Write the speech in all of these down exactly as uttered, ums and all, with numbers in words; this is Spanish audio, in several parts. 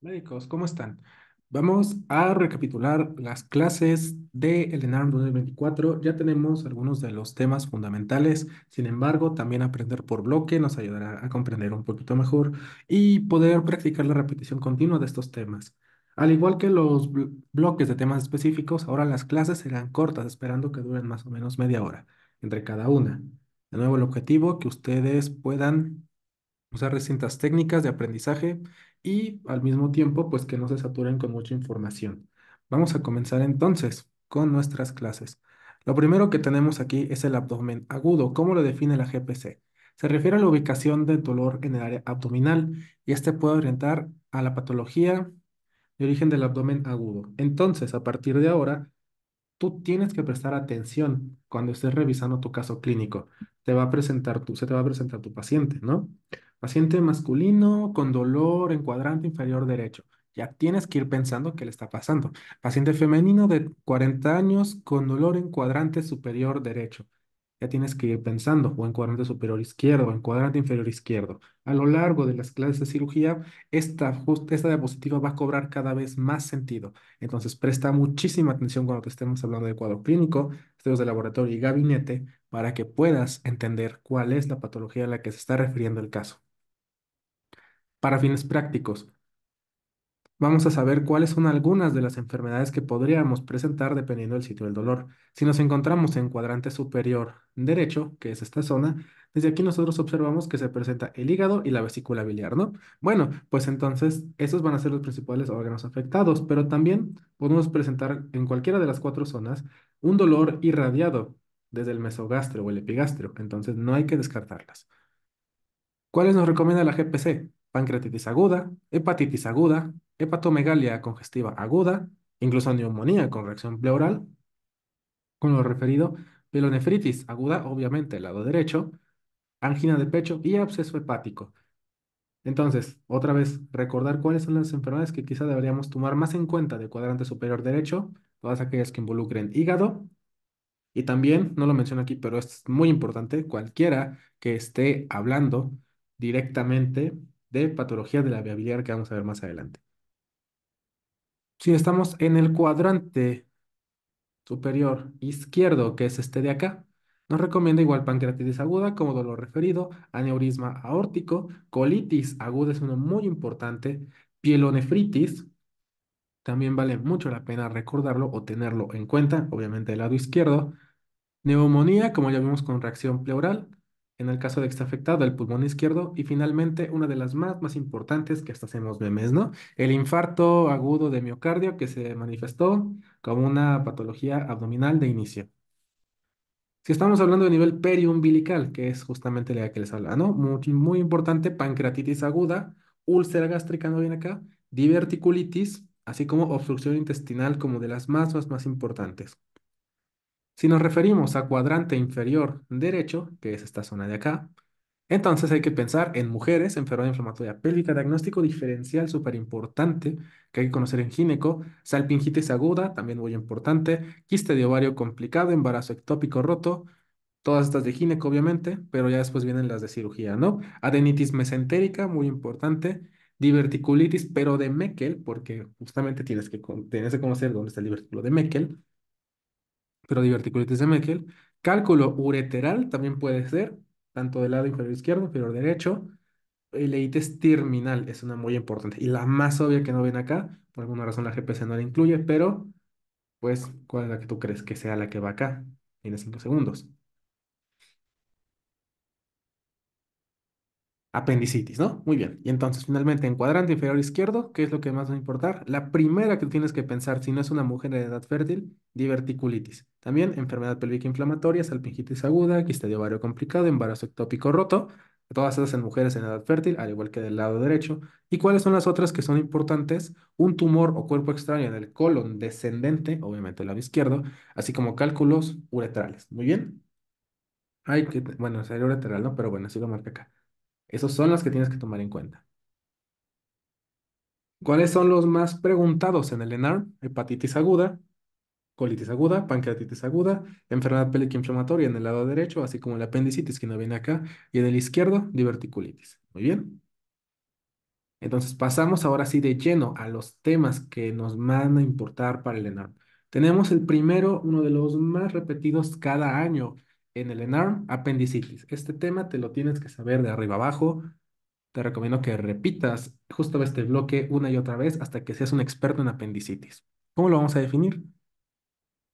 Médicos, ¿cómo están? Vamos a recapitular las clases del ENARM dos mil veinticuatro. Ya tenemos algunos de los temas fundamentales. Sin embargo, también aprender por bloque nos ayudará a comprender un poquito mejor y poder practicar la repetición continua de estos temas. Al igual que los blo- bloques de temas específicos, ahora las clases serán cortas, esperando que duren más o menos media hora entre cada una. De nuevo, el objetivo que ustedes puedan usar distintas técnicas de aprendizaje y al mismo tiempo pues que no se saturen con mucha información. Vamos a comenzar entonces con nuestras clases. Lo primero que tenemos aquí es el abdomen agudo. ¿Cómo lo define la G P C? Se refiere a la ubicación del dolor en el área abdominal y este puede orientar a la patología de origen del abdomen agudo. Entonces, a partir de ahora, tú tienes que prestar atención cuando estés revisando tu caso clínico. Te va a presentar tu, se te va a presentar tu paciente, ¿no? Paciente masculino con dolor en cuadrante inferior derecho. Ya tienes que ir pensando qué le está pasando. Paciente femenino de cuarenta años con dolor en cuadrante superior derecho. Ya tienes que ir pensando, o en cuadrante superior izquierdo, o en cuadrante inferior izquierdo. A lo largo de las clases de cirugía, esta, esta diapositiva va a cobrar cada vez más sentido. Entonces, presta muchísima atención cuando te estemos hablando de cuadro clínico, estudios de laboratorio y gabinete, para que puedas entender cuál es la patología a la que se está refiriendo el caso. Para fines prácticos, vamos a saber cuáles son algunas de las enfermedades que podríamos presentar dependiendo del sitio del dolor. Si nos encontramos en cuadrante superior derecho, que es esta zona, desde aquí nosotros observamos que se presenta el hígado y la vesícula biliar, ¿no? Bueno, pues entonces esos van a ser los principales órganos afectados, pero también podemos presentar en cualquiera de las cuatro zonas un dolor irradiado desde el mesogastrio o el epigastrio, entonces no hay que descartarlas. ¿Cuáles nos recomienda la G P C? Pancreatitis aguda, hepatitis aguda, hepatomegalia congestiva aguda, incluso neumonía con reacción pleural, con lo referido, pielonefritis aguda, obviamente el lado derecho, angina de pecho y absceso hepático. Entonces, otra vez, recordar cuáles son las enfermedades que quizá deberíamos tomar más en cuenta de cuadrante superior derecho, todas aquellas que involucren hígado, y también, no lo menciono aquí, pero es muy importante, cualquiera que esté hablando directamente de patología de la vía biliar que vamos a ver más adelante. Si estamos en el cuadrante superior izquierdo, que es este de acá, nos recomienda igual pancreatitis aguda como dolor referido, aneurisma aórtico, colitis aguda es uno muy importante, pielonefritis, también vale mucho la pena recordarlo o tenerlo en cuenta, obviamente del lado izquierdo, neumonía, como ya vimos con reacción pleural, en el caso de que está afectado el pulmón izquierdo, y finalmente una de las más, más importantes que hasta hacemos memes, ¿no? El infarto agudo de miocardio que se manifestó como una patología abdominal de inicio. Si estamos hablando de nivel periumbilical, que es justamente la que les hablaba, ¿no? Muy, muy importante, pancreatitis aguda, úlcera gástrica, ¿no? Viene acá, diverticulitis, así como obstrucción intestinal como de las más, más, más importantes. Si nos referimos a cuadrante inferior derecho, que es esta zona de acá, entonces hay que pensar en mujeres, enfermedad inflamatoria pélvica, diagnóstico diferencial súper importante que hay que conocer en gineco, salpingitis aguda, también muy importante, quiste de ovario complicado, embarazo ectópico roto, todas estas de gineco obviamente, pero ya después vienen las de cirugía, ¿no? Adenitis mesentérica, muy importante, diverticulitis, pero de Meckel, porque justamente tienes que, tienes que conocer dónde está el divertículo de Meckel, pero diverticulitis de Meckel, cálculo ureteral también puede ser, tanto del lado inferior izquierdo, inferior derecho, ileitis terminal es una muy importante, y la más obvia que no ven acá, por alguna razón la G P C no la incluye, pero, pues, ¿cuál es la que tú crees que sea la que va acá? Tiene cinco segundos. Apendicitis, ¿no? Muy bien. Y entonces, finalmente, en cuadrante inferior izquierdo, ¿qué es lo que más va a importar? La primera que tienes que pensar, si no es una mujer de edad fértil, diverticulitis. También, enfermedad pélvica inflamatoria, salpingitis aguda, quiste de ovario complicado, embarazo ectópico roto. Todas esas en mujeres en edad fértil, al igual que del lado derecho. ¿Y cuáles son las otras que son importantes? Un tumor o cuerpo extraño en el colon descendente, obviamente el lado izquierdo, así como cálculos uretrales. Muy bien. Hay que, bueno, sería uretral, ¿no? Pero bueno, así lo marca acá. Esos son los que tienes que tomar en cuenta. ¿Cuáles son los más preguntados en el ENARM? Hepatitis aguda, colitis aguda, pancreatitis aguda, enfermedad pélvica inflamatoria en el lado derecho, así como la apendicitis que no viene acá, y en el izquierdo, diverticulitis. Muy bien. Entonces pasamos ahora sí de lleno a los temas que nos van a importar para el ENARM. Tenemos el primero, uno de los más repetidos cada año en el ENARM, apendicitis. Este tema te lo tienes que saber de arriba abajo. Te recomiendo que repitas justo este bloque una y otra vez hasta que seas un experto en apendicitis. ¿Cómo lo vamos a definir?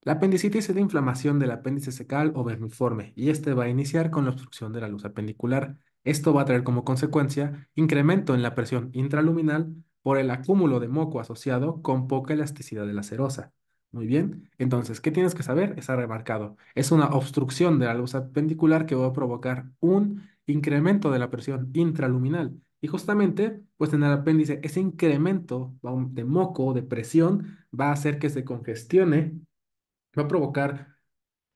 La apendicitis es la inflamación del apéndice fecal o vermiforme y este va a iniciar con la obstrucción de la luz apendicular. Esto va a traer como consecuencia incremento en la presión intraluminal por el acúmulo de moco asociado con poca elasticidad de la serosa. Muy bien, entonces, ¿qué tienes que saber? Está remarcado. Es una obstrucción de la luz apendicular que va a provocar un incremento de la presión intraluminal. Y justamente, pues en el apéndice, ese incremento de moco, de presión, va a hacer que se congestione, va a provocar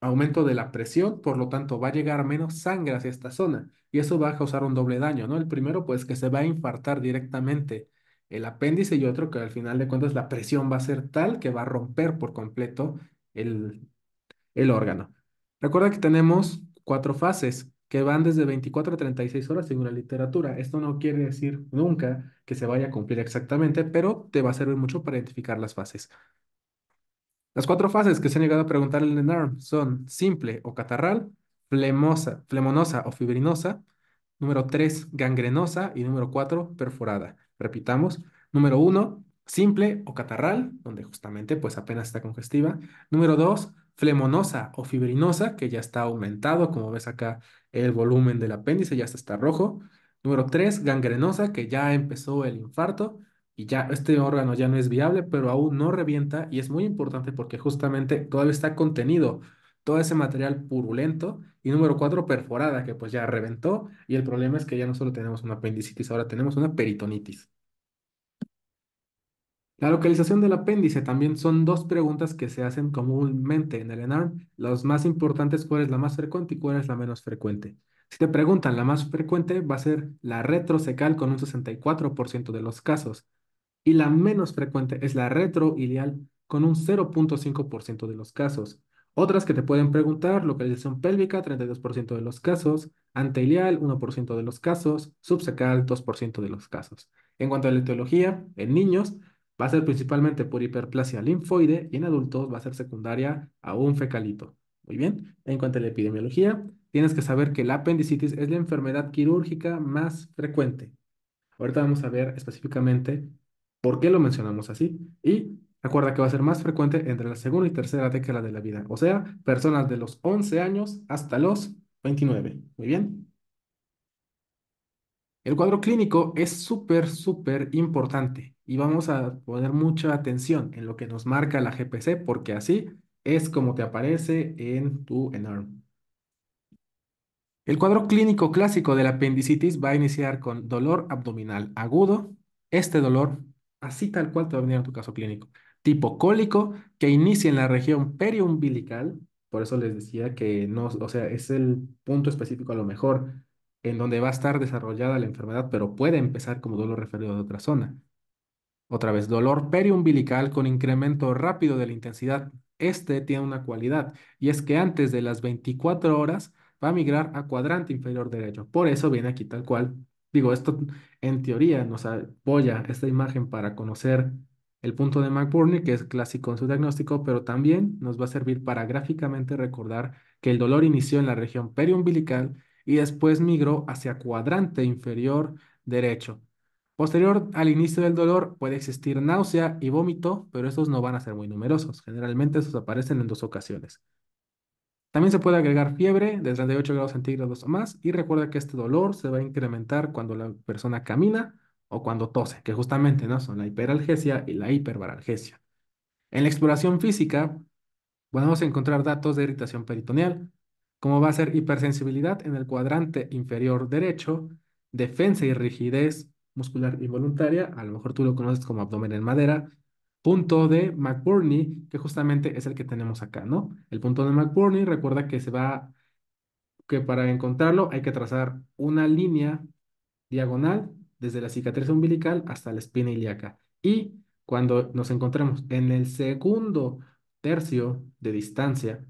aumento de la presión, por lo tanto va a llegar menos sangre hacia esta zona y eso va a causar un doble daño, ¿no? El primero, pues que se va a infartar directamente el apéndice y otro que al final de cuentas la presión va a ser tal que va a romper por completo el, el órgano. Recuerda que tenemos cuatro fases que van desde veinticuatro a treinta y seis horas según la literatura. Esto no quiere decir nunca que se vaya a cumplir exactamente, pero te va a servir mucho para identificar las fases. Las cuatro fases que se han llegado a preguntar en el ENARM son simple o catarral, flemosa, flemonosa o fibrinosa, número tres, gangrenosa y número cuatro, perforada. Repitamos, número uno, simple o catarral, donde justamente pues apenas está congestiva. Número dos, flemonosa o fibrinosa, que ya está aumentado, como ves acá el volumen del apéndice ya está rojo. Número tres, gangrenosa, que ya empezó el infarto. Y ya este órgano ya no es viable, pero aún no revienta y es muy importante porque justamente todavía está contenido todo ese material purulento. Y número cuatro, perforada, que pues ya reventó y el problema es que ya no solo tenemos una apendicitis, ahora tenemos una peritonitis. La localización del apéndice también son dos preguntas que se hacen comúnmente en el ENARM. Las más importantes, cuál es la más frecuente y cuál es la menos frecuente. Si te preguntan, la más frecuente va a ser la retrocecal con un sesenta y cuatro por ciento de los casos. Y la menos frecuente es la retroilial con un cero punto cinco por ciento de los casos. Otras que te pueden preguntar, localización pélvica, treinta y dos por ciento de los casos, anteilial, uno por ciento de los casos, subsecal, dos por ciento de los casos. En cuanto a la etiología, en niños va a ser principalmente por hiperplasia linfoide y en adultos va a ser secundaria a un fecalito. Muy bien, en cuanto a la epidemiología, tienes que saber que la apendicitis es la enfermedad quirúrgica más frecuente. Ahorita vamos a ver específicamente ¿por qué lo mencionamos así? Y recuerda que va a ser más frecuente entre la segunda y tercera década de la vida, o sea, personas de los once años hasta los veintinueve. Muy bien. El cuadro clínico es súper, súper importante y vamos a poner mucha atención en lo que nos marca la G P C porque así es como te aparece en tu ENARM. El cuadro clínico clásico de la apendicitis va a iniciar con dolor abdominal agudo. Este dolor así tal cual te va a venir a tu caso clínico, tipo cólico que inicia en la región periumbilical, por eso les decía que no, o sea, es el punto específico a lo mejor en donde va a estar desarrollada la enfermedad, pero puede empezar como dolor referido de otra zona. Otra vez, dolor periumbilical con incremento rápido de la intensidad. Este tiene una cualidad y es que antes de las veinticuatro horas va a migrar a cuadrante inferior derecho, por eso viene aquí tal cual. Digo, esto en teoría nos apoya esta imagen para conocer el punto de McBurney, que es clásico en su diagnóstico, pero también nos va a servir para gráficamente recordar que el dolor inició en la región periumbilical y después migró hacia cuadrante inferior derecho. Posterior al inicio del dolor puede existir náusea y vómito, pero estos no van a ser muy numerosos. Generalmente estos aparecen en dos ocasiones. También se puede agregar fiebre de treinta y ocho grados centígrados o más y recuerda que este dolor se va a incrementar cuando la persona camina o cuando tose, que justamente no son la hiperalgesia y la hiperbaralgesia. En la exploración física podemos encontrar datos de irritación peritoneal, como va a ser hipersensibilidad en el cuadrante inferior derecho, defensa y rigidez muscular involuntaria, a lo mejor tú lo conoces como abdomen en madera, punto de McBurney, que justamente es el que tenemos acá, ¿no? El punto de McBurney, recuerda que se va, que para encontrarlo hay que trazar una línea diagonal desde la cicatriz umbilical hasta la espina ilíaca. Y cuando nos encontremos en el segundo tercio de distancia,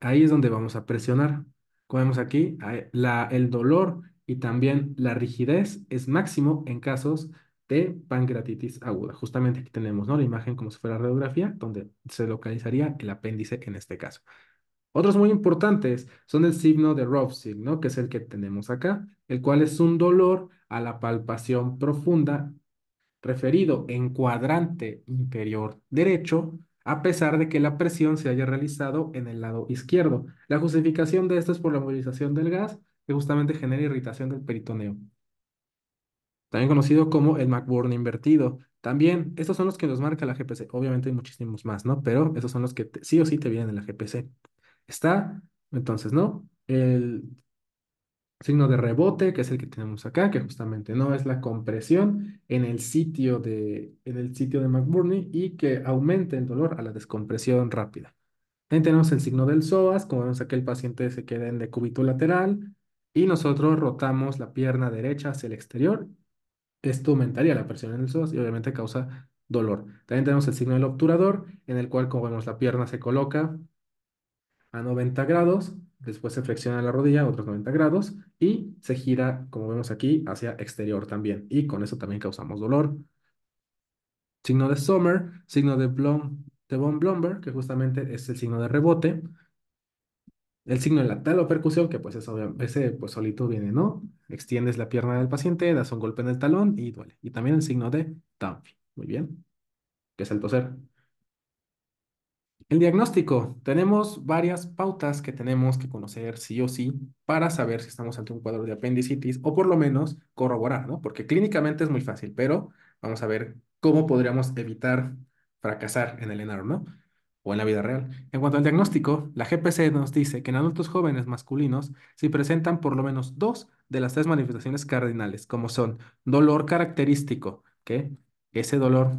ahí es donde vamos a presionar. Como vemos aquí, la, el dolor y también la rigidez es máximo en casos de pancreatitis aguda. Justamente aquí tenemos, ¿no?, la imagen como si fuera radiografía, donde se localizaría el apéndice en este caso. Otros muy importantes son el signo de Rovsing, ¿no?, que es el que tenemos acá, el cual es un dolor a la palpación profunda referido en cuadrante inferior derecho, a pesar de que la presión se haya realizado en el lado izquierdo. La justificación de esto es por la movilización del gas, que justamente genera irritación del peritoneo, también conocido como el McBurney invertido. También, estos son los que nos marca la G P C. Obviamente hay muchísimos más, ¿no? Pero estos son los que te, sí o sí te vienen en la G P C. Está, entonces, ¿no?, el signo de rebote, que es el que tenemos acá, que justamente, ¿no?, es la compresión en el sitio de, en el sitio de McBurney y que aumenta el dolor a la descompresión rápida. También tenemos el signo del psoas, como vemos aquí el paciente se queda en decúbito lateral y nosotros rotamos la pierna derecha hacia el exterior. Esto aumentaría la presión en el psoas y obviamente causa dolor. También tenemos el signo del obturador, en el cual, como vemos, la pierna se coloca a noventa grados, después se flexiona la rodilla otros noventa grados y se gira, como vemos aquí, hacia exterior también. Y con eso también causamos dolor. Signo de Sommer, signo de, Blum, de von Blumberg, que justamente es el signo de rebote. El signo de la talopercusión, que pues es obvio, ese pues solito viene, ¿no? Extiendes la pierna del paciente, das un golpe en el talón y duele. Y también el signo de Dunphy, muy bien, que es el toser. El diagnóstico. Tenemos varias pautas que tenemos que conocer sí o sí para saber si estamos ante un cuadro de apendicitis o por lo menos corroborar, ¿no? Porque clínicamente es muy fácil, pero vamos a ver cómo podríamos evitar fracasar en el ENARM, ¿no?, o en la vida real. En cuanto al diagnóstico, la G P C nos dice que en adultos jóvenes masculinos se presentan por lo menos dos de las tres manifestaciones cardinales, como son dolor característico, que ese dolor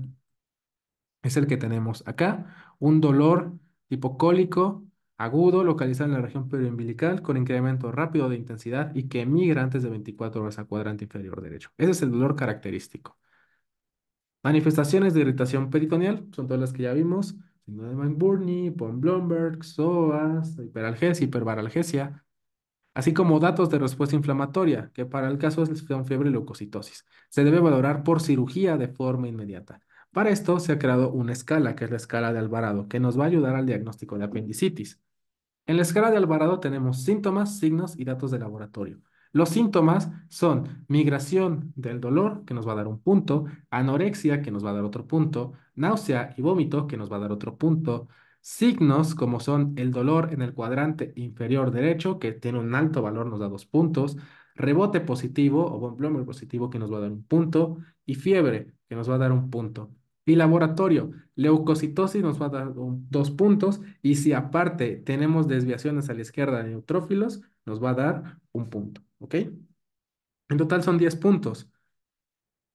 es el que tenemos acá, un dolor tipo cólico agudo localizado en la región periumbilical con incremento rápido de intensidad y que migra antes de veinticuatro horas a cuadrante inferior derecho. Ese es el dolor característico. Manifestaciones de irritación peritoneal son todas las que ya vimos, signo de McBurney, von Blumberg, psoas, hiperalgesia, hiperbaralgesia, así como datos de respuesta inflamatoria, que para el caso son fiebre y leucocitosis. Se debe valorar por cirugía de forma inmediata. Para esto se ha creado una escala, que es la escala de Alvarado, que nos va a ayudar al diagnóstico de apendicitis. En la escala de Alvarado tenemos síntomas, signos y datos de laboratorio. Los síntomas son migración del dolor, que nos va a dar un punto, anorexia, que nos va a dar otro punto, náusea y vómito, que nos va a dar otro punto, signos como son el dolor en el cuadrante inferior derecho, que tiene un alto valor, nos da dos puntos, rebote positivo o von Blumberg positivo, que nos va a dar un punto, y fiebre, que nos va a dar un punto. Y laboratorio, leucocitosis nos va a dar un, dos puntos, y si aparte tenemos desviaciones a la izquierda de neutrófilos, nos va a dar un punto. ¿Ok? En total son diez puntos.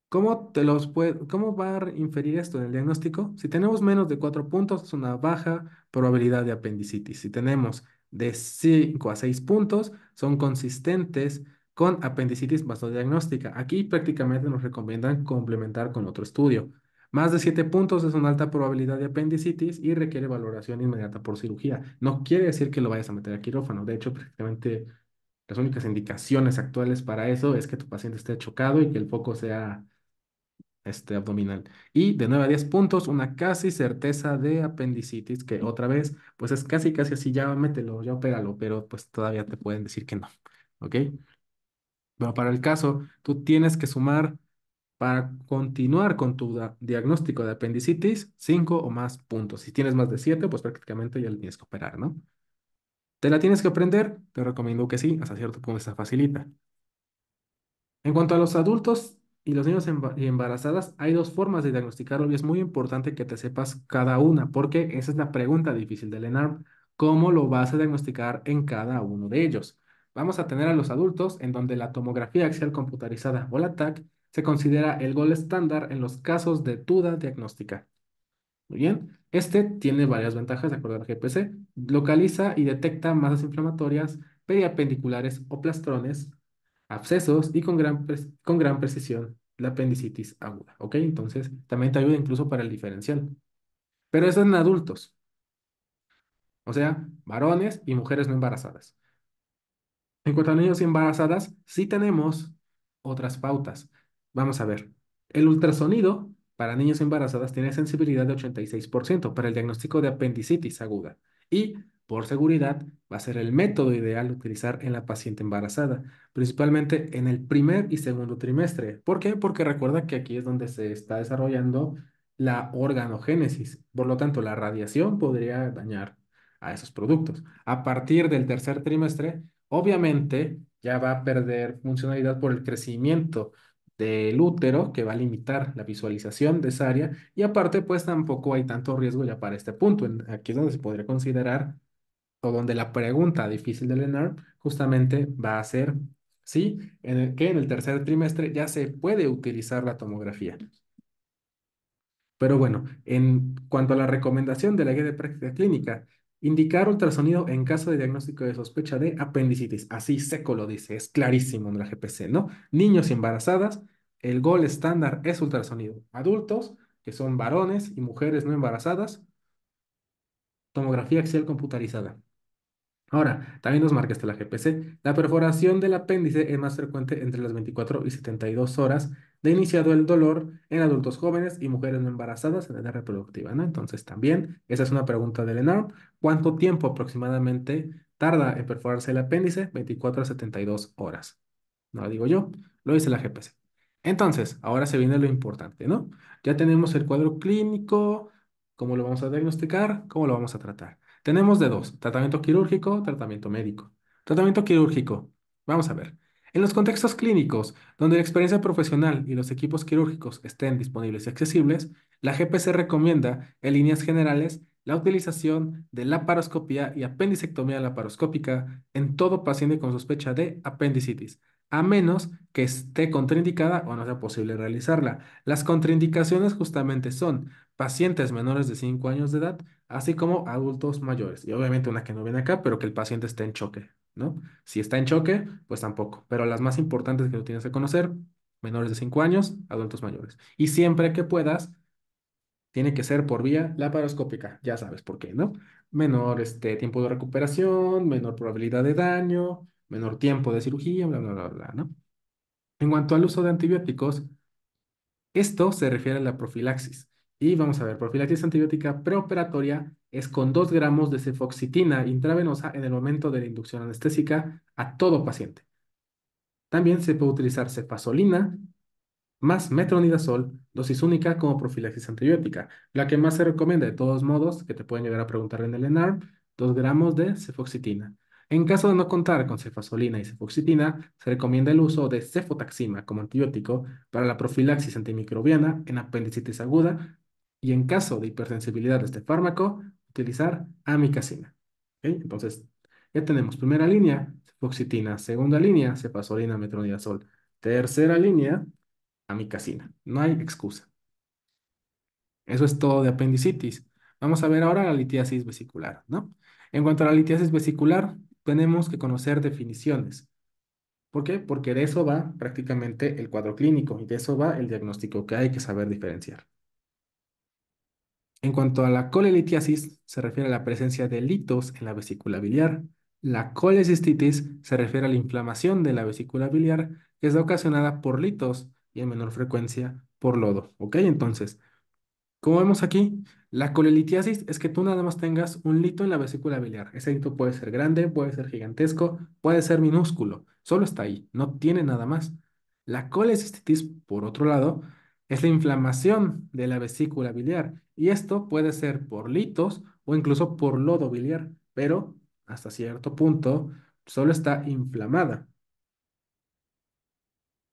¿Cómo, te los puede, ¿Cómo va a inferir esto en el diagnóstico? Si tenemos menos de cuatro puntos, es una baja probabilidad de apendicitis. Si tenemos de cinco a seis puntos, son consistentes con apendicitis vasodiagnóstica. Aquí prácticamente nos recomiendan complementar con otro estudio. Más de siete puntos es una alta probabilidad de apendicitis y requiere valoración inmediata por cirugía. No quiere decir que lo vayas a meter a quirófano. De hecho, prácticamente las únicas indicaciones actuales para eso es que tu paciente esté chocado y que el foco sea este, abdominal. Y de nueve a diez puntos, una casi certeza de apendicitis, que otra vez, pues es casi, casi así, ya mételo, ya opéralo, pero pues todavía te pueden decir que no, ¿ok? Pero para el caso, tú tienes que sumar, para continuar con tu diagnóstico de apendicitis, cinco o más puntos. Si tienes más de siete, pues prácticamente ya le tienes que operar, ¿no? ¿Te la tienes que aprender? Te recomiendo que sí, hasta cierto punto se facilita. En cuanto a los adultos y los niños y embarazadas, hay dos formas de diagnosticarlo y es muy importante que te sepas cada una, porque esa es la pregunta difícil del ENARM. ¿Cómo lo vas a diagnosticar en cada uno de ellos? Vamos a tener a los adultos, en donde la tomografía axial computarizada o la T A C se considera el gold estándar en los casos de duda diagnóstica. Muy bien, este tiene varias ventajas de acuerdo al G P C. Localiza y detecta masas inflamatorias, periapendiculares o plastrones, abscesos y con gran, con gran precisión la apendicitis aguda. ¿Ok? Entonces, también te ayuda incluso para el diferencial. Pero eso es en adultos. O sea, varones y mujeres no embarazadas. En cuanto a niños y embarazadas, sí tenemos otras pautas. Vamos a ver. El ultrasonido para niños embarazadas tiene sensibilidad de ochenta y seis por ciento para el diagnóstico de apendicitis aguda. Y, por seguridad, va a ser el método ideal utilizar en la paciente embarazada, principalmente en el primer y segundo trimestre. ¿Por qué? Porque recuerda que aquí es donde se está desarrollando la organogénesis. Por lo tanto, la radiación podría dañar a esos productos. A partir del tercer trimestre, obviamente, ya va a perder funcionalidad por el crecimiento del útero, que va a limitar la visualización de esa área, y aparte pues tampoco hay tanto riesgo ya para este punto. Aquí es donde se podría considerar, o donde la pregunta difícil del ENARM justamente va a ser si ¿sí? en el que en el tercer trimestre ya se puede utilizar la tomografía. Pero bueno, en cuanto a la recomendación de la guía de práctica clínica, indicar ultrasonido en caso de diagnóstico de sospecha de apendicitis. Así seco lo dice, es clarísimo en la G P C, ¿no? Niños y embarazadas, el goal estándar es ultrasonido. Adultos, que son varones y mujeres no embarazadas, tomografía axial computarizada. Ahora, también nos marca hasta la G P C. La perforación del apéndice es más frecuente entre las veinticuatro y setenta y dos horas de iniciado el dolor en adultos jóvenes y mujeres no embarazadas en edad reproductiva, ¿no? Entonces también, esa es una pregunta del ENARM. ¿Cuánto tiempo aproximadamente tarda en perforarse el apéndice? veinticuatro a setenta y dos horas. No lo digo yo, lo dice la G P C. Entonces, ahora se viene lo importante, ¿no? Ya tenemos el cuadro clínico, cómo lo vamos a diagnosticar, cómo lo vamos a tratar. Tenemos de dos, tratamiento quirúrgico, tratamiento médico. Tratamiento quirúrgico, vamos a ver. En los contextos clínicos, donde la experiencia profesional y los equipos quirúrgicos estén disponibles y accesibles, la G P C recomienda, en líneas generales, la utilización de laparoscopía y apendicectomía laparoscópica en todo paciente con sospecha de apendicitis, a menos que esté contraindicada o no sea posible realizarla. Las contraindicaciones justamente son pacientes menores de cinco años de edad, así como adultos mayores. Y obviamente una que no viene acá, pero que el paciente esté en choque, ¿no? Si está en choque, pues tampoco. Pero las más importantes que tú tienes que conocer, menores de cinco años, adultos mayores. Y siempre que puedas, tiene que ser por vía laparoscópica. Ya sabes por qué, ¿no? Menor este, tiempo de recuperación, menor probabilidad de daño, menor tiempo de cirugía, bla, bla, bla, bla, ¿no? En cuanto al uso de antibióticos, esto se refiere a la profilaxis. Y vamos a ver, profilaxis antibiótica preoperatoria es con dos gramos de cefoxitina intravenosa en el momento de la inducción anestésica a todo paciente. También se puede utilizar cefasolina más metronidazol, dosis única como profilaxis antibiótica. La que más se recomienda, de todos modos, que te pueden llegar a preguntar en el ENARM, dos gramos de cefoxitina. En caso de no contar con cefasolina y cefoxitina, se recomienda el uso de cefotaxima como antibiótico para la profilaxis antimicrobiana en apendicitis aguda y en caso de hipersensibilidad de este fármaco, utilizar amikacina. ¿Okay? Entonces, ya tenemos primera línea, cefoxitina, segunda línea, cefasolina, metronidazol, tercera línea, amikacina. No hay excusa. Eso es todo de apendicitis. Vamos a ver ahora la litiasis vesicular, ¿no? En cuanto a la litiasis vesicular, tenemos que conocer definiciones. ¿Por qué? Porque de eso va prácticamente el cuadro clínico y de eso va el diagnóstico que hay que saber diferenciar. En cuanto a la colelitiasis, se refiere a la presencia de litos en la vesícula biliar. La colecistitis se refiere a la inflamación de la vesícula biliar que es ocasionada por litos y en menor frecuencia por lodo. ¿Ok? Entonces, como vemos aquí, la colelitiasis es que tú nada más tengas un lito en la vesícula biliar. Ese lito puede ser grande, puede ser gigantesco, puede ser minúsculo. Solo está ahí, no tiene nada más. La colecistitis, por otro lado, es la inflamación de la vesícula biliar. Y esto puede ser por litos o incluso por lodo biliar, pero hasta cierto punto solo está inflamada.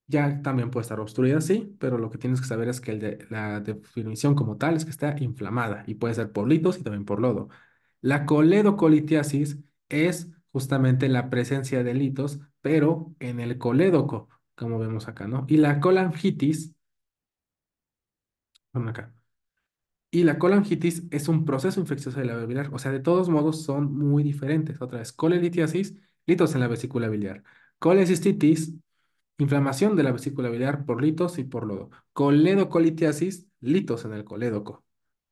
Ya también puede estar obstruida, sí, pero lo que tienes que saber es que el de, la definición como tal es que está inflamada y puede ser por litos y también por lodo. La coledocolitiasis es justamente la presencia de litos, pero en el colédoco, como vemos acá, ¿no? Y la colangitis, vamos acá. Y la colangitis es un proceso infeccioso de la biliar, o sea, de todos modos son muy diferentes. Otra vez, colelitiasis, litos en la vesícula biliar. Colecistitis, inflamación de la vesícula biliar por litos y por lodo. Coledocolitiasis, litos en el colédoco.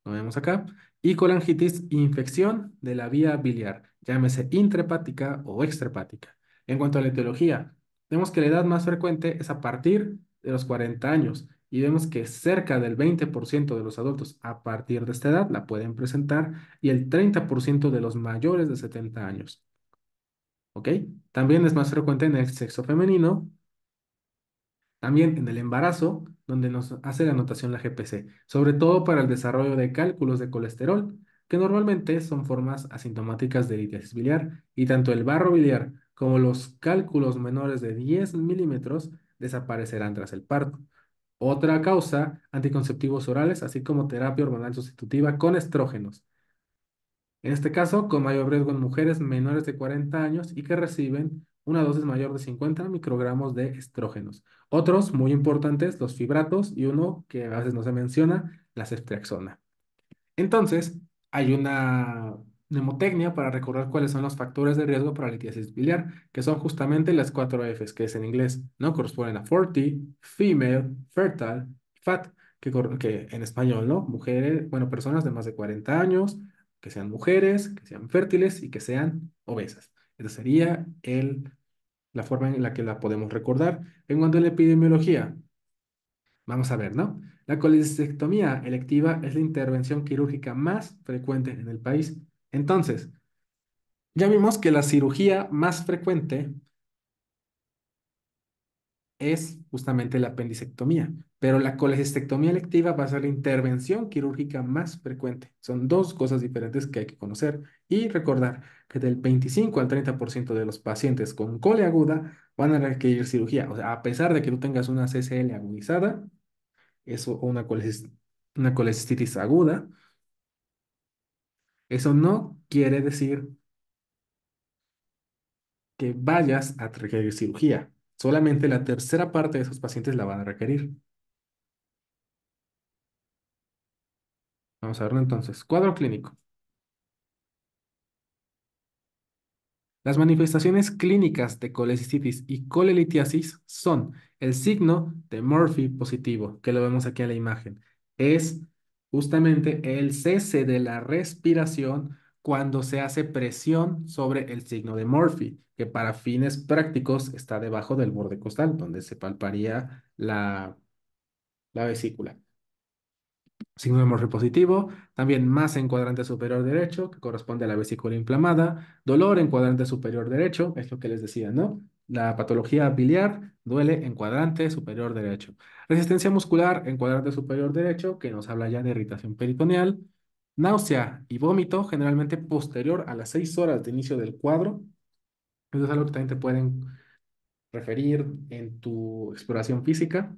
Lo vemos acá. Y colangitis, infección de la vía biliar, llámese intrahepática o extrahepática. En cuanto a la etiología, vemos que la edad más frecuente es a partir de los cuarenta años y vemos que cerca del veinte por ciento de los adultos a partir de esta edad la pueden presentar y el treinta por ciento de los mayores de setenta años. ¿Ok? También es más frecuente en el sexo femenino, también en el embarazo, donde nos hace la anotación la G P C, sobre todo para el desarrollo de cálculos de colesterol, que normalmente son formas asintomáticas de litiasis biliar, y tanto el barro biliar como los cálculos menores de diez milímetros desaparecerán tras el parto. Otra causa, anticonceptivos orales, así como terapia hormonal sustitutiva con estrógenos. En este caso, con mayor riesgo en mujeres menores de cuarenta años y que reciben una dosis mayor de cincuenta microgramos de estrógenos. Otros muy importantes, los fibratos, y uno que a veces no se menciona, la ceftriaxona. Entonces, hay una mnemotecnia para recordar cuáles son los factores de riesgo para la litiasis biliar, que son justamente las cuatro Fs, que es en inglés, ¿no? Corresponden a forty, female, fertile, fat, que, que en español, ¿no? Mujeres, bueno, personas de más de cuarenta años, que sean mujeres, que sean fértiles y que sean obesas. Esa sería el, la forma en la que la podemos recordar. En cuanto a la epidemiología, vamos a ver, ¿no? La colecistectomía electiva es la intervención quirúrgica más frecuente en el país. Entonces, ya vimos que la cirugía más frecuente es justamente la apendicectomía, pero la colecistectomía electiva va a ser la intervención quirúrgica más frecuente. Son dos cosas diferentes que hay que conocer y recordar que del veinticinco al treinta por ciento de los pacientes con cole aguda van a requerir cirugía. O sea, a pesar de que tú tengas una C C L agudizada, eso, o una colecist- una colecistitis aguda, eso no quiere decir que vayas a requerir cirugía. Solamente la tercera parte de esos pacientes la van a requerir. Vamos a verlo entonces. Cuadro clínico. Las manifestaciones clínicas de colecistitis y colelitiasis son el signo de Murphy positivo, que lo vemos aquí en la imagen. Es justamente el cese de la respiración cuando se hace presión sobre el signo de Murphy, que para fines prácticos está debajo del borde costal, donde se palparía la, la vesícula. Signo de Murphy positivo, también masa en cuadrante superior derecho, que corresponde a la vesícula inflamada, dolor en cuadrante superior derecho, es lo que les decía, ¿no? La patología biliar duele en cuadrante superior derecho. Resistencia muscular en cuadrante superior derecho, que nos habla ya de irritación peritoneal. Náusea y vómito, generalmente posterior a las seis horas de inicio del cuadro. Eso es algo que también te pueden referir en tu exploración física,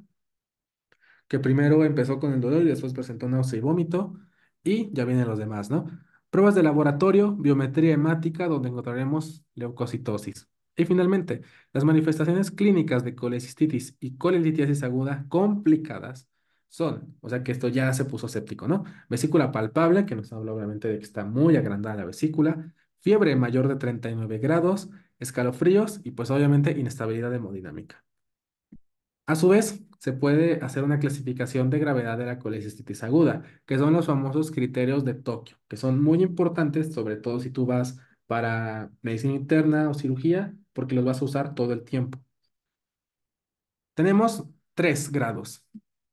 que primero empezó con el dolor y después presentó náusea y vómito, y ya vienen los demás, ¿no? Pruebas de laboratorio, biometría hemática, donde encontraremos leucocitosis. Y finalmente, las manifestaciones clínicas de colecistitis y colelitiasis aguda complicadas son, o sea que esto ya se puso séptico, ¿no? Vesícula palpable, que nos habla obviamente de que está muy agrandada la vesícula, fiebre mayor de treinta y nueve grados, escalofríos y pues obviamente inestabilidad hemodinámica. A su vez, se puede hacer una clasificación de gravedad de la colecistitis aguda, que son los famosos criterios de Tokio, que son muy importantes, sobre todo si tú vas para medicina interna o cirugía, porque los vas a usar todo el tiempo. Tenemos tres grados.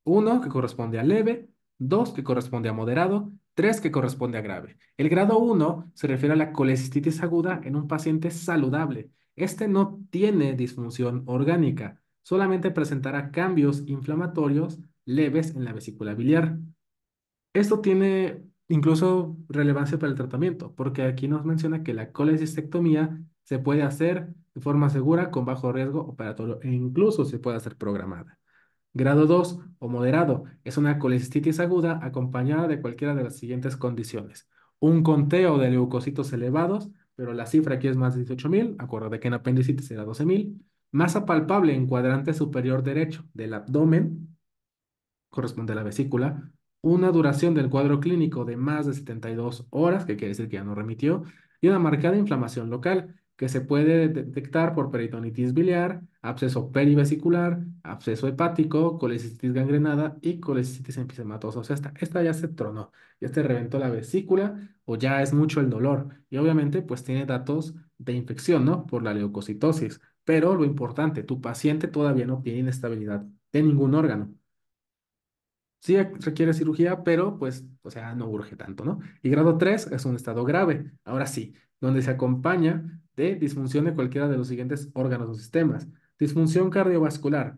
Uno que corresponde a leve, dos que corresponde a moderado, tres que corresponde a grave. El grado uno se refiere a la colecistitis aguda en un paciente saludable. Este no tiene disfunción orgánica, solamente presentará cambios inflamatorios leves en la vesícula biliar. Esto tiene incluso relevancia para el tratamiento, porque aquí nos menciona que la colecistectomía se puede hacer de forma segura, con bajo riesgo operatorio, e incluso se puede hacer programada. Grado dos o moderado es una colecistitis aguda acompañada de cualquiera de las siguientes condiciones. Un conteo de leucocitos elevados, pero la cifra aquí es más de dieciocho mil, acuérdate que en apendicitis era doce mil. Masa palpable en cuadrante superior derecho del abdomen, corresponde a la vesícula. Una duración del cuadro clínico de más de setenta y dos horas, que quiere decir que ya no remitió, y una marcada inflamación local, que se puede detectar por peritonitis biliar, absceso perivesicular, absceso hepático, colecistitis gangrenada y colecistitis episematosa. O sea, esta, esta ya se tronó, ya se reventó la vesícula o ya es mucho el dolor. Y obviamente, pues tiene datos de infección, ¿no? Por la leucocitosis. Pero lo importante, tu paciente todavía no tiene inestabilidad de ningún órgano. Sí requiere cirugía, pero pues, o sea, no urge tanto, ¿no? Y grado tres es un estado grave, ahora sí, donde se acompaña de disfunción de cualquiera de los siguientes órganos o sistemas. Disfunción cardiovascular,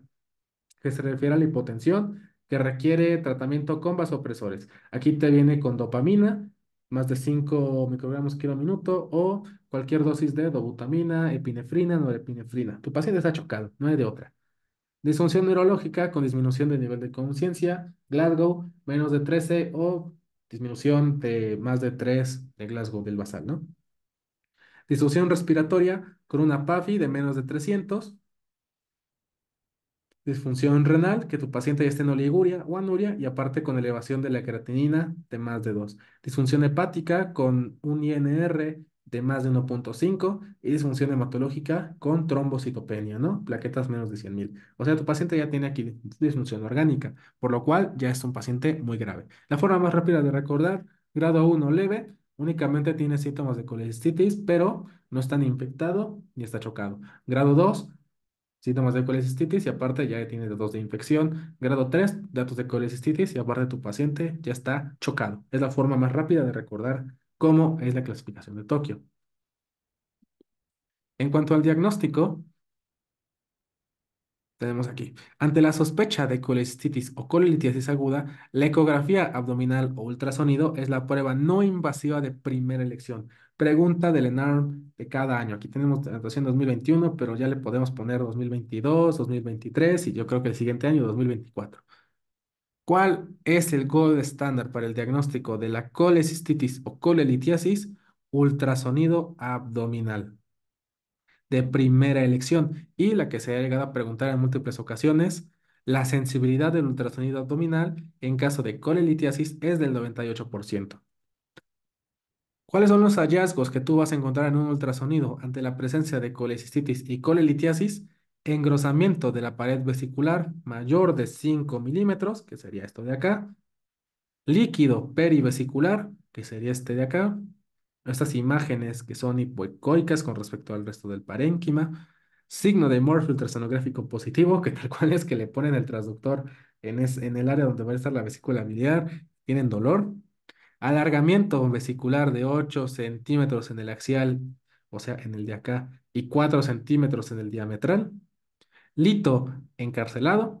que se refiere a la hipotensión, que requiere tratamiento con vasopresores. Aquí te viene con dopamina, más de cinco microgramos kilo minuto, o cualquier dosis de dobutamina, epinefrina, norepinefrina. Tu paciente está chocado, no hay de otra. Disfunción neurológica con disminución de nivel de conciencia, Glasgow, menos de trece o disminución de más de tres de Glasgow del basal, ¿no? Disfunción respiratoria con una PAFI de menos de trescientos. Disfunción renal, que tu paciente ya esté en oliguria o anuria y aparte con elevación de la creatinina de más de dos. Disfunción hepática con un I N R de más de uno punto cinco y disfunción hematológica con trombocitopenia, ¿no? Plaquetas menos de cien mil. O sea, tu paciente ya tiene aquí disfunción orgánica, por lo cual ya es un paciente muy grave. La forma más rápida de recordar, grado uno leve, únicamente tiene síntomas de colecistitis, pero no está ni infectado ni está chocado. Grado dos, síntomas de colecistitis y aparte ya tiene datos de infección. Grado tres, datos de colecistitis y aparte tu paciente ya está chocado. Es la forma más rápida de recordar ¿cómo es la clasificación de Tokio? En cuanto al diagnóstico, tenemos aquí. Ante la sospecha de colecistitis o colitiasis aguda, la ecografía abdominal o ultrasonido es la prueba no invasiva de primera elección. Pregunta del ENARM de cada año. Aquí tenemos anotación dos mil veintiuno, pero ya le podemos poner dos mil veintidós, dos mil veintitrés y yo creo que el siguiente año dos mil veinticuatro. ¿Cuál es el gold estándar para el diagnóstico de la colecistitis o colelitiasis? Ultrasonido abdominal de primera elección y la que se ha llegado a preguntar en múltiples ocasiones. La sensibilidad del ultrasonido abdominal en caso de colelitiasis es del noventa y ocho por ciento. ¿Cuáles son los hallazgos que tú vas a encontrar en un ultrasonido ante la presencia de colecistitis y colelitiasis? Engrosamiento de la pared vesicular mayor de cinco milímetros, que sería esto de acá, líquido perivesicular, que sería este de acá, estas imágenes que son hipoecoicas con respecto al resto del parénquima, signo de Murphy ultrasonográfico positivo, que tal cual es que le ponen el transductor en, es, en el área donde va a estar la vesícula biliar, tienen dolor, alargamiento vesicular de ocho centímetros en el axial, o sea, en el de acá, y cuatro centímetros en el diametral, lito encarcelado,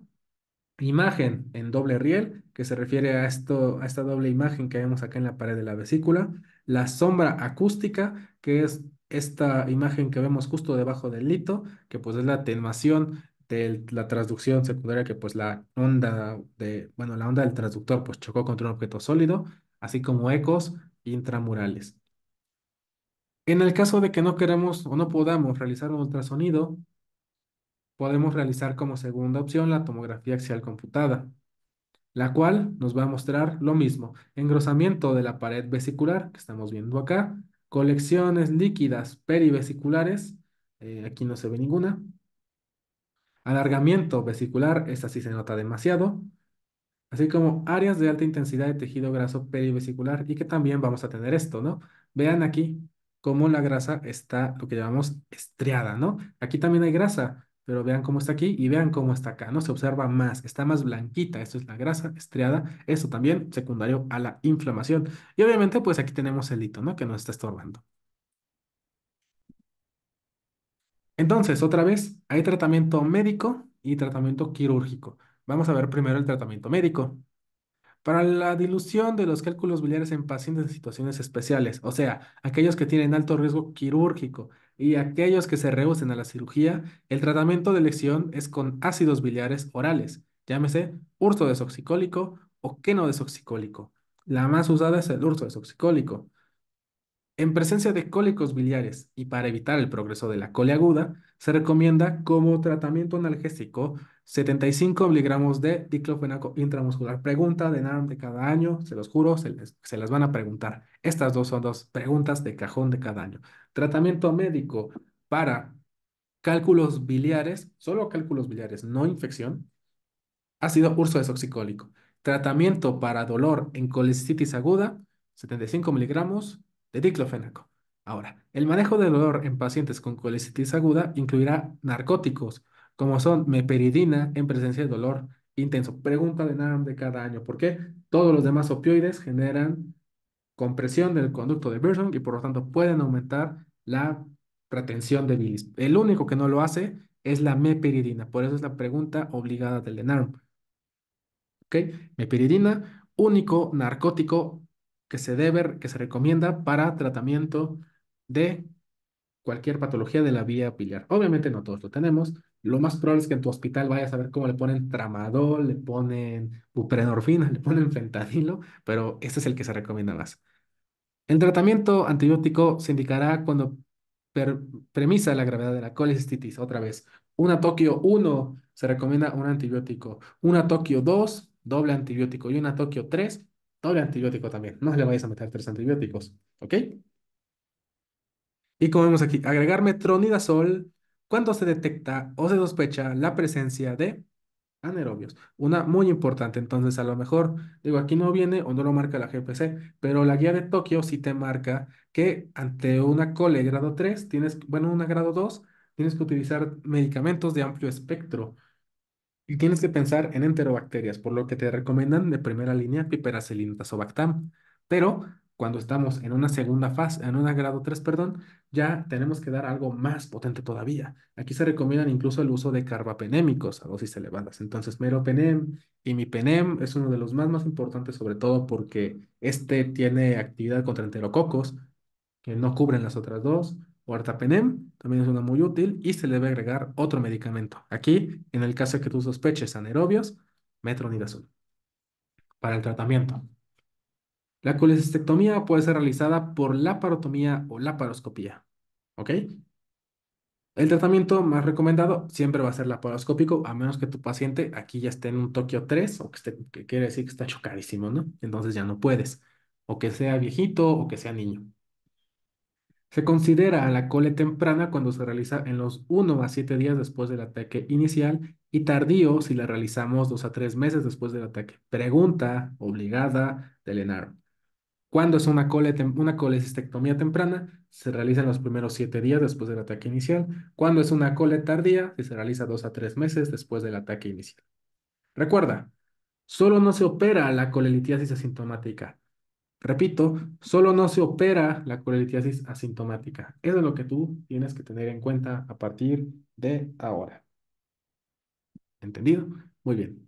imagen en doble riel, que se refiere a, esto, a esta doble imagen que vemos acá en la pared de la vesícula, la sombra acústica, que es esta imagen que vemos justo debajo del lito, que pues es la atenuación de la transducción secundaria, que pues la onda, de, bueno, la onda del transductor pues chocó contra un objeto sólido, así como ecos intramurales. En el caso de que no queremos o no podamos realizar un ultrasonido, podemos realizar como segunda opción la tomografía axial computada, la cual nos va a mostrar lo mismo, engrosamiento de la pared vesicular, que estamos viendo acá, colecciones líquidas perivesiculares, eh, aquí no se ve ninguna, alargamiento vesicular, esta sí se nota demasiado, así como áreas de alta intensidad de tejido graso perivesicular y que también vamos a tener esto, ¿no? Vean aquí cómo la grasa está lo que llamamos estriada, ¿no? Aquí también hay grasa, pero vean cómo está aquí y vean cómo está acá, ¿no? Se observa más, está más blanquita, esto es la grasa estriada, esto también secundario a la inflamación. Y obviamente, pues aquí tenemos el hito, ¿no? Que nos está estorbando. Entonces, otra vez, hay tratamiento médico y tratamiento quirúrgico. Vamos a ver primero el tratamiento médico. Para la dilución de los cálculos biliares en pacientes en situaciones especiales, o sea, aquellos que tienen alto riesgo quirúrgico y aquellos que se rehúsen a la cirugía, el tratamiento de elección es con ácidos biliares orales, llámese urso desoxicólico o queno desoxicólico. La más usada es el urso desoxicólico. En presencia de cólicos biliares y para evitar el progreso de la coliaguda, se recomienda como tratamiento analgésico setenta y cinco miligramos de diclofenaco intramuscular. Pregunta de ENARM de cada año, se los juro, se, les, se las van a preguntar. Estas dos son dos preguntas de cajón de cada año. Tratamiento médico para cálculos biliares, solo cálculos biliares, no infección, ha sido urso desoxicólico. Tratamiento para dolor en colecistitis aguda, setenta y cinco miligramos de diclofenaco. Ahora, el manejo del dolor en pacientes con colecitis aguda incluirá narcóticos, como son meperidina en presencia de dolor intenso. Pregunta de ENARM de cada año. ¿Por qué? Todos los demás opioides generan compresión del conducto de Birson y por lo tanto pueden aumentar la retención de bilis. El único que no lo hace es la meperidina. Por eso es la pregunta obligada del ENARM. ¿Ok? Meperidina, único narcótico que se debe, que se recomienda para tratamiento de cualquier patología de la vía biliar. Obviamente no todos lo tenemos. Lo más probable es que en tu hospital vayas a ver cómo le ponen tramadol, le ponen buprenorfina, le ponen fentanilo, pero este es el que se recomienda más. El tratamiento antibiótico se indicará cuando premisa la gravedad de la colecistitis. Otra vez, una Tokio uno se recomienda un antibiótico, una Tokio dos, doble antibiótico, y una Tokio tres, doble antibiótico también. No le vayas a meter tres antibióticos, ¿ok? Y como vemos aquí, agregar metronidazol cuando se detecta o se sospecha la presencia de anaerobios. Una muy importante. Entonces, a lo mejor, digo, aquí no viene o no lo marca la G P C, pero la guía de Tokio sí te marca que ante una cole grado tres, tienes, bueno, una grado dos, tienes que utilizar medicamentos de amplio espectro y tienes que pensar en enterobacterias, por lo que te recomiendan de primera línea piperacilina, tazobactam. Pero cuando estamos en una segunda fase, en una grado tres, perdón, ya tenemos que dar algo más potente todavía. Aquí se recomiendan incluso el uso de carbapenémicos a dosis elevadas. Entonces, meropenem y imipenem es uno de los más, más importantes, sobre todo porque este tiene actividad contra enterococos, que no cubren las otras dos. Wartapenem también es una muy útil y se le debe agregar otro medicamento. Aquí, en el caso de que tú sospeches anaerobios, metronidazol para el tratamiento. La colecistectomía puede ser realizada por laparotomía o laparoscopía, ¿ok? El tratamiento más recomendado siempre va a ser laparoscópico, a menos que tu paciente aquí ya esté en un Tokio tres, o que, esté, que quiere decir que está chocadísimo, ¿no? Entonces ya no puedes, o que sea viejito o que sea niño. Se considera a la cole temprana cuando se realiza en los uno a siete días después del ataque inicial y tardío si la realizamos dos a tres meses después del ataque. Pregunta obligada del ENARM. Cuando es una, cole, una colecistectomía temprana, se realiza en los primeros siete días después del ataque inicial. Cuando es una cole tardía, se realiza dos a tres meses después del ataque inicial. Recuerda, solo no se opera la colelitiasis asintomática. Repito, solo no se opera la colelitiasis asintomática. Eso es lo que tú tienes que tener en cuenta a partir de ahora. ¿Entendido? Muy bien.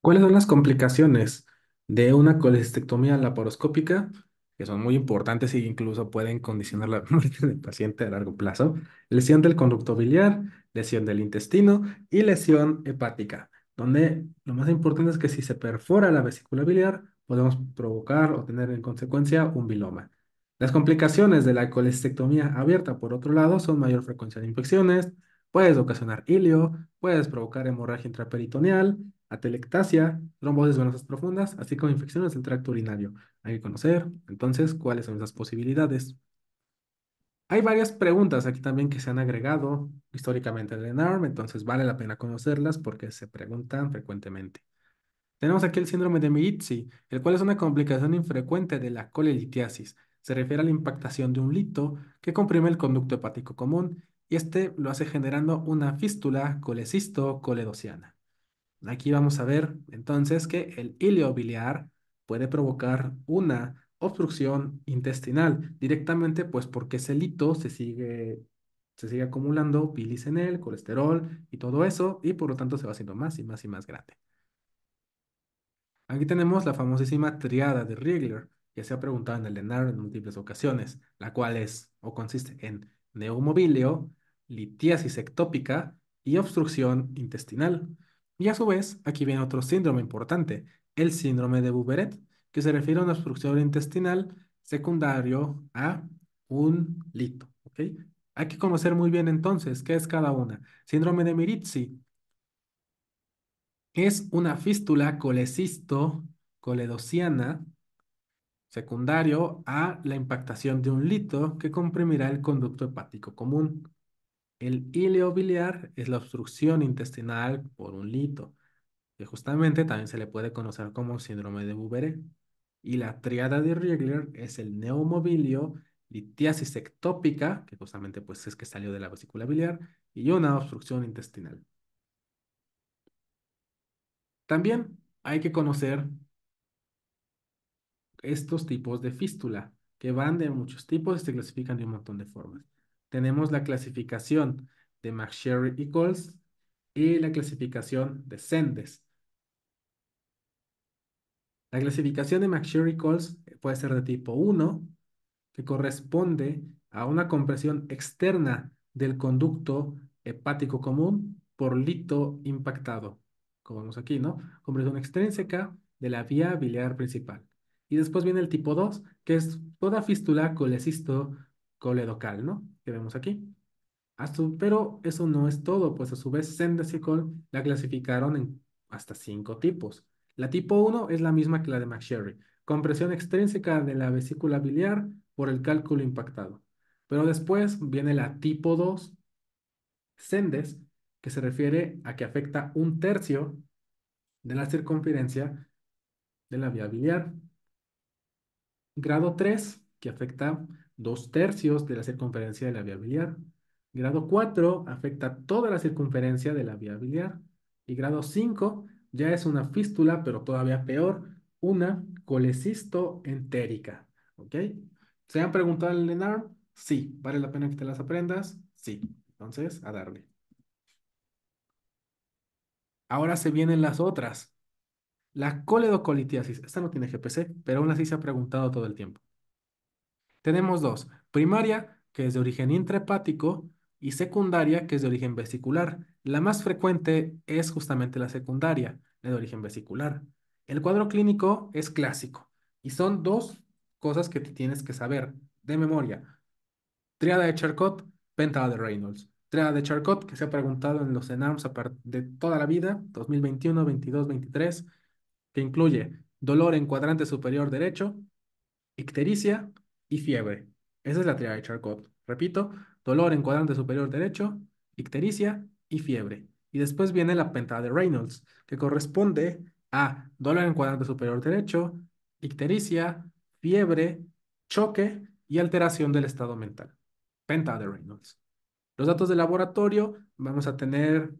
¿Cuáles son las complicaciones de una colecistectomía laparoscópica? Que son muy importantes e incluso pueden condicionar la muerte del paciente a largo plazo. Lesión del conducto biliar, lesión del intestino y lesión hepática, donde lo más importante es que si se perfora la vesícula biliar, podemos provocar o tener en consecuencia un biloma. Las complicaciones de la colecistectomía abierta, por otro lado, son mayor frecuencia de infecciones, puedes ocasionar hilio, puedes provocar hemorragia intraperitoneal, atelectasia, trombosis venosas profundas, así como infecciones del tracto urinario. Hay que conocer, entonces, cuáles son esas posibilidades. Hay varias preguntas aquí también que se han agregado históricamente al ENARM, entonces vale la pena conocerlas porque se preguntan frecuentemente. Tenemos aquí el síndrome de Mirizzi, el cual es una complicación infrecuente de la colelitiasis. Se refiere a la impactación de un lito que comprime el conducto hepático común y este lo hace generando una fístula colecisto-coledociana. Aquí vamos a ver entonces que el hilio biliar puede provocar una obstrucción intestinal directamente, pues porque ese lito se sigue, se sigue acumulando bilis en él, colesterol y todo eso, y por lo tanto se va haciendo más y más y más grande. Aquí tenemos la famosísima triada de Riegler, que se ha preguntado en el ENARM en múltiples ocasiones, la cual es o consiste en neumobilio, litiasis ectópica y obstrucción intestinal. Y a su vez, aquí viene otro síndrome importante, el síndrome de Bouveret, que se refiere a una obstrucción intestinal secundario a un lito, ¿ok? Hay que conocer muy bien entonces qué es cada una. Síndrome de Mirizzi es una fístula colecisto-coledociana secundario a la impactación de un lito que comprimirá el conducto hepático común. El hilio biliar es la obstrucción intestinal por un lito, que justamente también se le puede conocer como síndrome de Bouveret. Y la triada de Riegler es el neumobilio, litiasis ectópica, que justamente pues es que salió de la vesícula biliar, y una obstrucción intestinal. También hay que conocer estos tipos de fístula, que van de muchos tipos y se clasifican de un montón de formas. Tenemos la clasificación de McSherry y Cowles y la clasificación de Csendes. La clasificación de McSherry y Cowles puede ser de tipo uno, que corresponde a una compresión externa del conducto hepático común por lito impactado, como vemos aquí, ¿no? Compresión extrínseca de la vía biliar principal. Y después viene el tipo dos, que es toda fístula colecisto-coledocal, ¿no? Que vemos aquí. A su, pero eso no es todo, pues a su vez Csendes y Cowles la clasificaron en hasta cinco tipos. La tipo uno es la misma que la de McSherry, compresión extrínseca de la vesícula biliar por el cálculo impactado. Pero después viene la tipo dos, Csendes, que se refiere a que afecta un tercio de la circunferencia de la vía biliar. Grado tres, que afecta dos tercios de la circunferencia de la vía biliar. Grado cuatro, afecta toda la circunferencia de la vía biliar. Y grado cinco, ya es una fístula, pero todavía peor, una colecisto entérica. ¿Ok? ¿Se han preguntado el ENARM? Sí. ¿Vale la pena que te las aprendas? Sí. Entonces, a darle. Ahora se vienen las otras. La coledocolitiasis, esta no tiene G P C, pero aún así se ha preguntado todo el tiempo. Tenemos dos, primaria, que es de origen intrahepático, y secundaria, que es de origen vesicular. La más frecuente es justamente la secundaria, la de origen vesicular. El cuadro clínico es clásico, y son dos cosas que te tienes que saber de memoria. Triada de Charcot, pentada de Reynolds. Triada de Charcot, que se ha preguntado en los ENARMs de toda la vida, dos mil veintiuno, veintidós, veintitrés, que incluye dolor en cuadrante superior derecho, ictericia y fiebre. Esa es la triada de Charcot. Repito, dolor en cuadrante superior derecho, ictericia y fiebre. Y después viene la pentada de Reynolds, que corresponde a dolor en cuadrante superior derecho, ictericia, fiebre, choque y alteración del estado mental. Pentada de Reynolds. Los datos de laboratorio, vamos a tener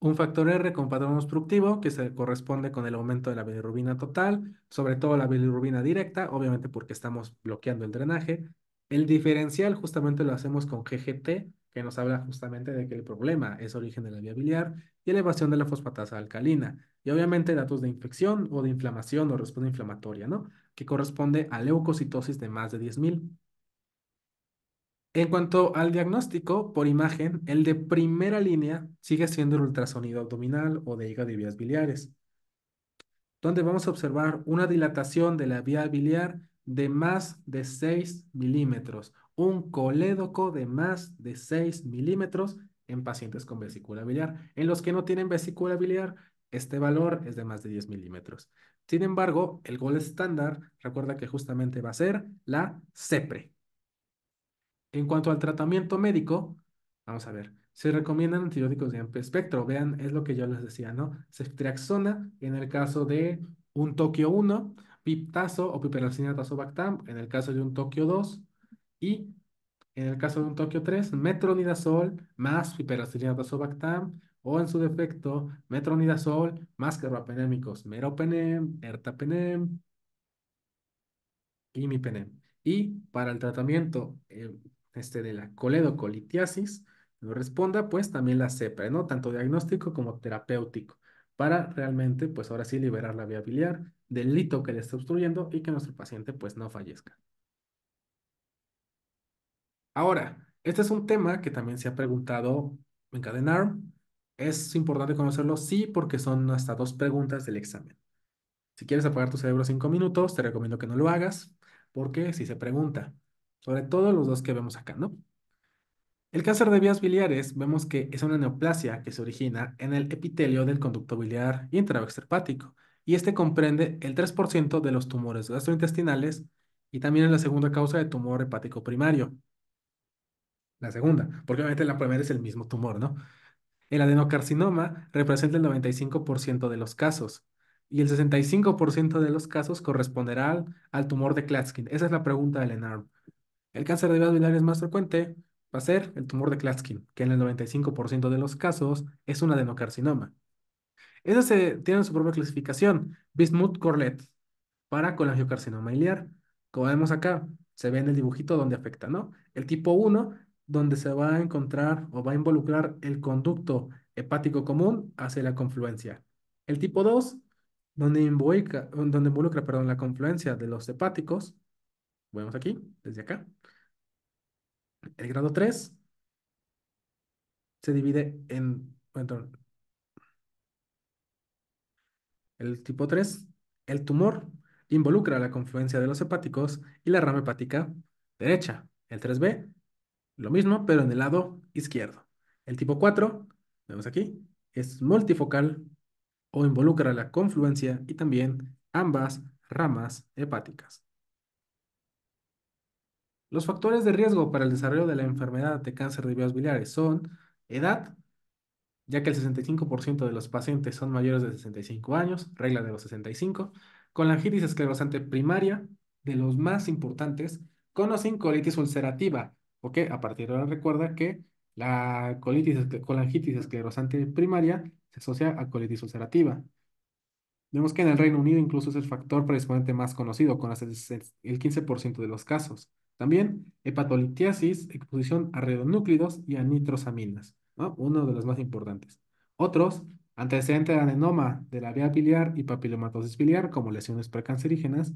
un factor R con patrón obstructivo que se corresponde con el aumento de la bilirrubina total, sobre todo la bilirrubina directa, obviamente porque estamos bloqueando el drenaje. El diferencial justamente lo hacemos con G G T, que nos habla justamente de que el problema es origen de la vía biliar y elevación de la fosfatasa alcalina. Y obviamente datos de infección o de inflamación o respuesta inflamatoria, ¿no? Que corresponde a leucocitosis de más de diez mil. En cuanto al diagnóstico por imagen, el de primera línea sigue siendo el ultrasonido abdominal o de hígado y vías biliares, donde vamos a observar una dilatación de la vía biliar de más de seis milímetros, un colédoco de más de seis milímetros en pacientes con vesícula biliar. En los que no tienen vesícula biliar, este valor es de más de diez milímetros. Sin embargo, el gol estándar, recuerda que justamente va a ser la CEPRE. En cuanto al tratamiento médico, vamos a ver, se recomiendan antibióticos de amplio espectro. Vean, es lo que yo les decía, ¿no? Ceftriaxona en el caso de un Tokio uno, piptazo o piperacina tazobactam en el caso de un Tokio dos y en el caso de un Tokio tres, metronidazol más piperacina tazobactam o en su defecto, metronidazol más carbapenémicos, meropenem, ertapenem y imipenem. Y para el tratamiento eh, Este de la coledocolitiasis, no responda pues también la CEPRE, ¿no? Tanto diagnóstico como terapéutico, para realmente pues ahora sí liberar la vía biliar del lito que le está obstruyendo y que nuestro paciente pues no fallezca. Ahora, este es un tema que también se ha preguntado en cada ENARM. Es importante conocerlo, sí, porque son hasta dos preguntas del examen. Si quieres apagar tu cerebro cinco minutos, te recomiendo que no lo hagas, porque si se pregunta. Sobre todo los dos que vemos acá, ¿no? El cáncer de vías biliares vemos que es una neoplasia que se origina en el epitelio del conducto biliar intraextrahepático, y este comprende el tres por ciento de los tumores gastrointestinales y también es la segunda causa de tumor hepático primario. La segunda, porque obviamente la primera es el mismo tumor, ¿no? El adenocarcinoma representa el noventa y cinco por ciento de los casos y el sesenta y cinco por ciento de los casos corresponderá al, al tumor de Klatskin. Esa es la pregunta del ENARM. El cáncer de vías biliares más frecuente va a ser el tumor de Klatskin, que en el noventa y cinco por ciento de los casos es un adenocarcinoma. Esas se, tienen su propia clasificación, Bismuth-Corlet, para colangiocarcinoma iliar. Como vemos acá, se ve en el dibujito donde afecta, ¿no? El tipo uno, donde se va a encontrar o va a involucrar el conducto hepático común hacia la confluencia. El tipo dos, donde involucra, donde involucra perdón, la confluencia de los hepáticos, vemos aquí, desde acá. El grado tres se divide en... Perdón, el tipo tres, el tumor, involucra la confluencia de los hepáticos y la rama hepática derecha. El tres B, lo mismo, pero en el lado izquierdo. El tipo cuatro, vemos aquí, es multifocal o involucra la confluencia y también ambas ramas hepáticas. Los factores de riesgo para el desarrollo de la enfermedad de cáncer de vías biliares son edad, ya que el sesenta y cinco por ciento de los pacientes son mayores de sesenta y cinco años, regla de los sesenta y cinco, colangitis esclerosante primaria, de los más importantes, con o sin colitis ulcerativa, ¿ok? A partir de ahora recuerda que la colitis, colangitis esclerosante primaria se asocia a colitis ulcerativa. Vemos que en el Reino Unido incluso es el factor predisponente más conocido, con hasta el quince por ciento de los casos. También hepatolitiasis, exposición a radionúclidos y a nitrosaminas, ¿no? Uno de los más importantes. Otros, antecedente de adenoma de la vía biliar y papilomatosis biliar como lesiones precancerígenas,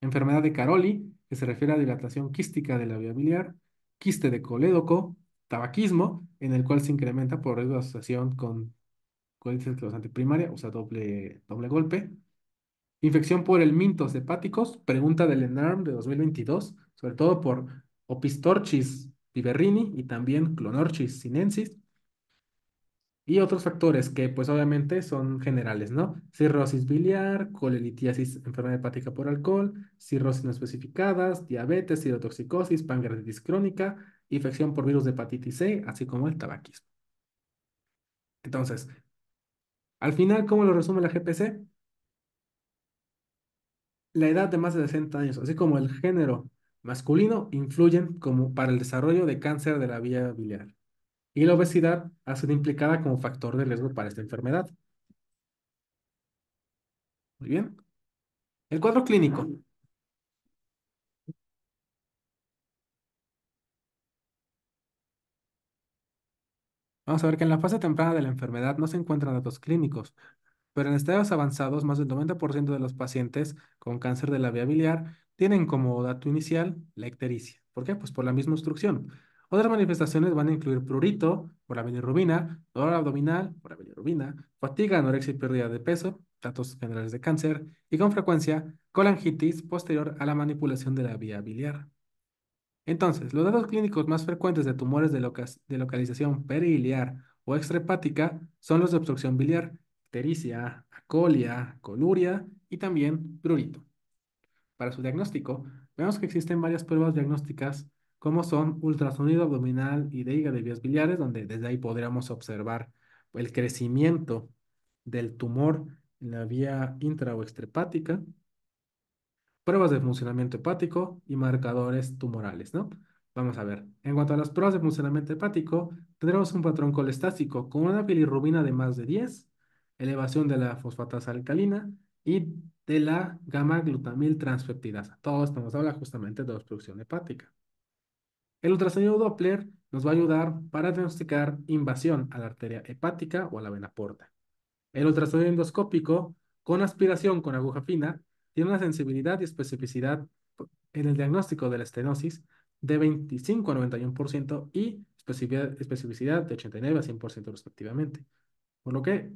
enfermedad de Caroli, que se refiere a dilatación quística de la vía biliar, quiste de colédoco, tabaquismo, en el cual se incrementa por riesgo de asociación con colitis esclerosante primaria, o sea, doble, doble golpe. Infección por el mintos hepáticos, pregunta del ENARM de dos mil veintidós, sobre todo por opistorchis viverrini y también clonorchis sinensis. Y otros factores que pues obviamente son generales, ¿no? Cirrosis biliar, colelitiasis, enfermedad hepática por alcohol, cirrosis no especificadas, diabetes, cirotoxicosis, pancreatitis crónica, infección por virus de hepatitis C, así como el tabaquismo. Entonces, al final, ¿cómo lo resume la G P C? La edad de más de sesenta años, así como el género masculino, influyen como para el desarrollo de cáncer de la vía biliar. Y la obesidad ha sido implicada como factor de riesgo para esta enfermedad. Muy bien. El cuadro clínico. Vamos a ver que en la fase temprana de la enfermedad no se encuentran datos clínicos, pero en estadios avanzados, más del noventa por ciento de los pacientes con cáncer de la vía biliar tienen como dato inicial la ictericia. ¿Por qué? Pues por la misma obstrucción. Otras manifestaciones van a incluir prurito por la bilirrubina, dolor abdominal por la bilirrubina, fatiga, anorexia y pérdida de peso, datos generales de cáncer, y con frecuencia colangitis posterior a la manipulación de la vía biliar. Entonces, los datos clínicos más frecuentes de tumores de, loca de localización periliar o extrahepática son los de obstrucción biliar, ictericia, acolia, coluria y también prurito. Para su diagnóstico, vemos que existen varias pruebas diagnósticas como son ultrasonido abdominal y de hígado de vías biliares, donde desde ahí podríamos observar el crecimiento del tumor en la vía intra o extrahepática, pruebas de funcionamiento hepático y marcadores tumorales, ¿no? Vamos a ver, en cuanto a las pruebas de funcionamiento hepático, tendremos un patrón colestático con una bilirrubina de más de diez, elevación de la fosfatasa alcalina y de la gamma-glutamil transfeptidasa. Todo esto nos habla justamente de obstrucción hepática. El ultrasonido Doppler nos va a ayudar para diagnosticar invasión a la arteria hepática o a la vena porta. El ultrasonido endoscópico con aspiración con aguja fina tiene una sensibilidad y especificidad en el diagnóstico de la estenosis de veinticinco a noventa y uno por ciento y especificidad de ochenta y nueve a cien por ciento respectivamente. Por lo que,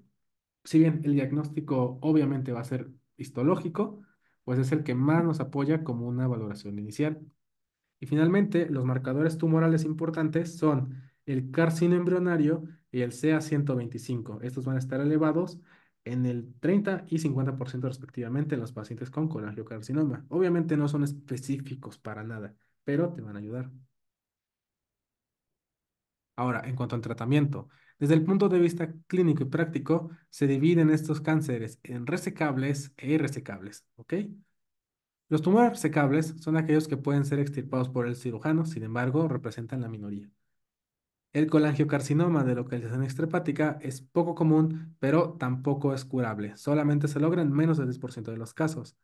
si bien el diagnóstico obviamente va a ser histológico, pues es el que más nos apoya como una valoración inicial. Y finalmente, los marcadores tumorales importantes son el carcino embrionario y el C A ciento veinticinco. Estos van a estar elevados en el treinta y cincuenta por ciento respectivamente en los pacientes con colangiocarcinoma. Obviamente no son específicos para nada, pero te van a ayudar. Ahora, en cuanto al tratamiento, Desde el punto de vista clínico y práctico, se dividen estos cánceres en resecables e irresecables, ¿ok? Los tumores resecables son aquellos que pueden ser extirpados por el cirujano, sin embargo, representan la minoría. El colangiocarcinoma de localización extrahepática es poco común, pero tampoco es curable. Solamente se logra en menos del diez por ciento de los casos.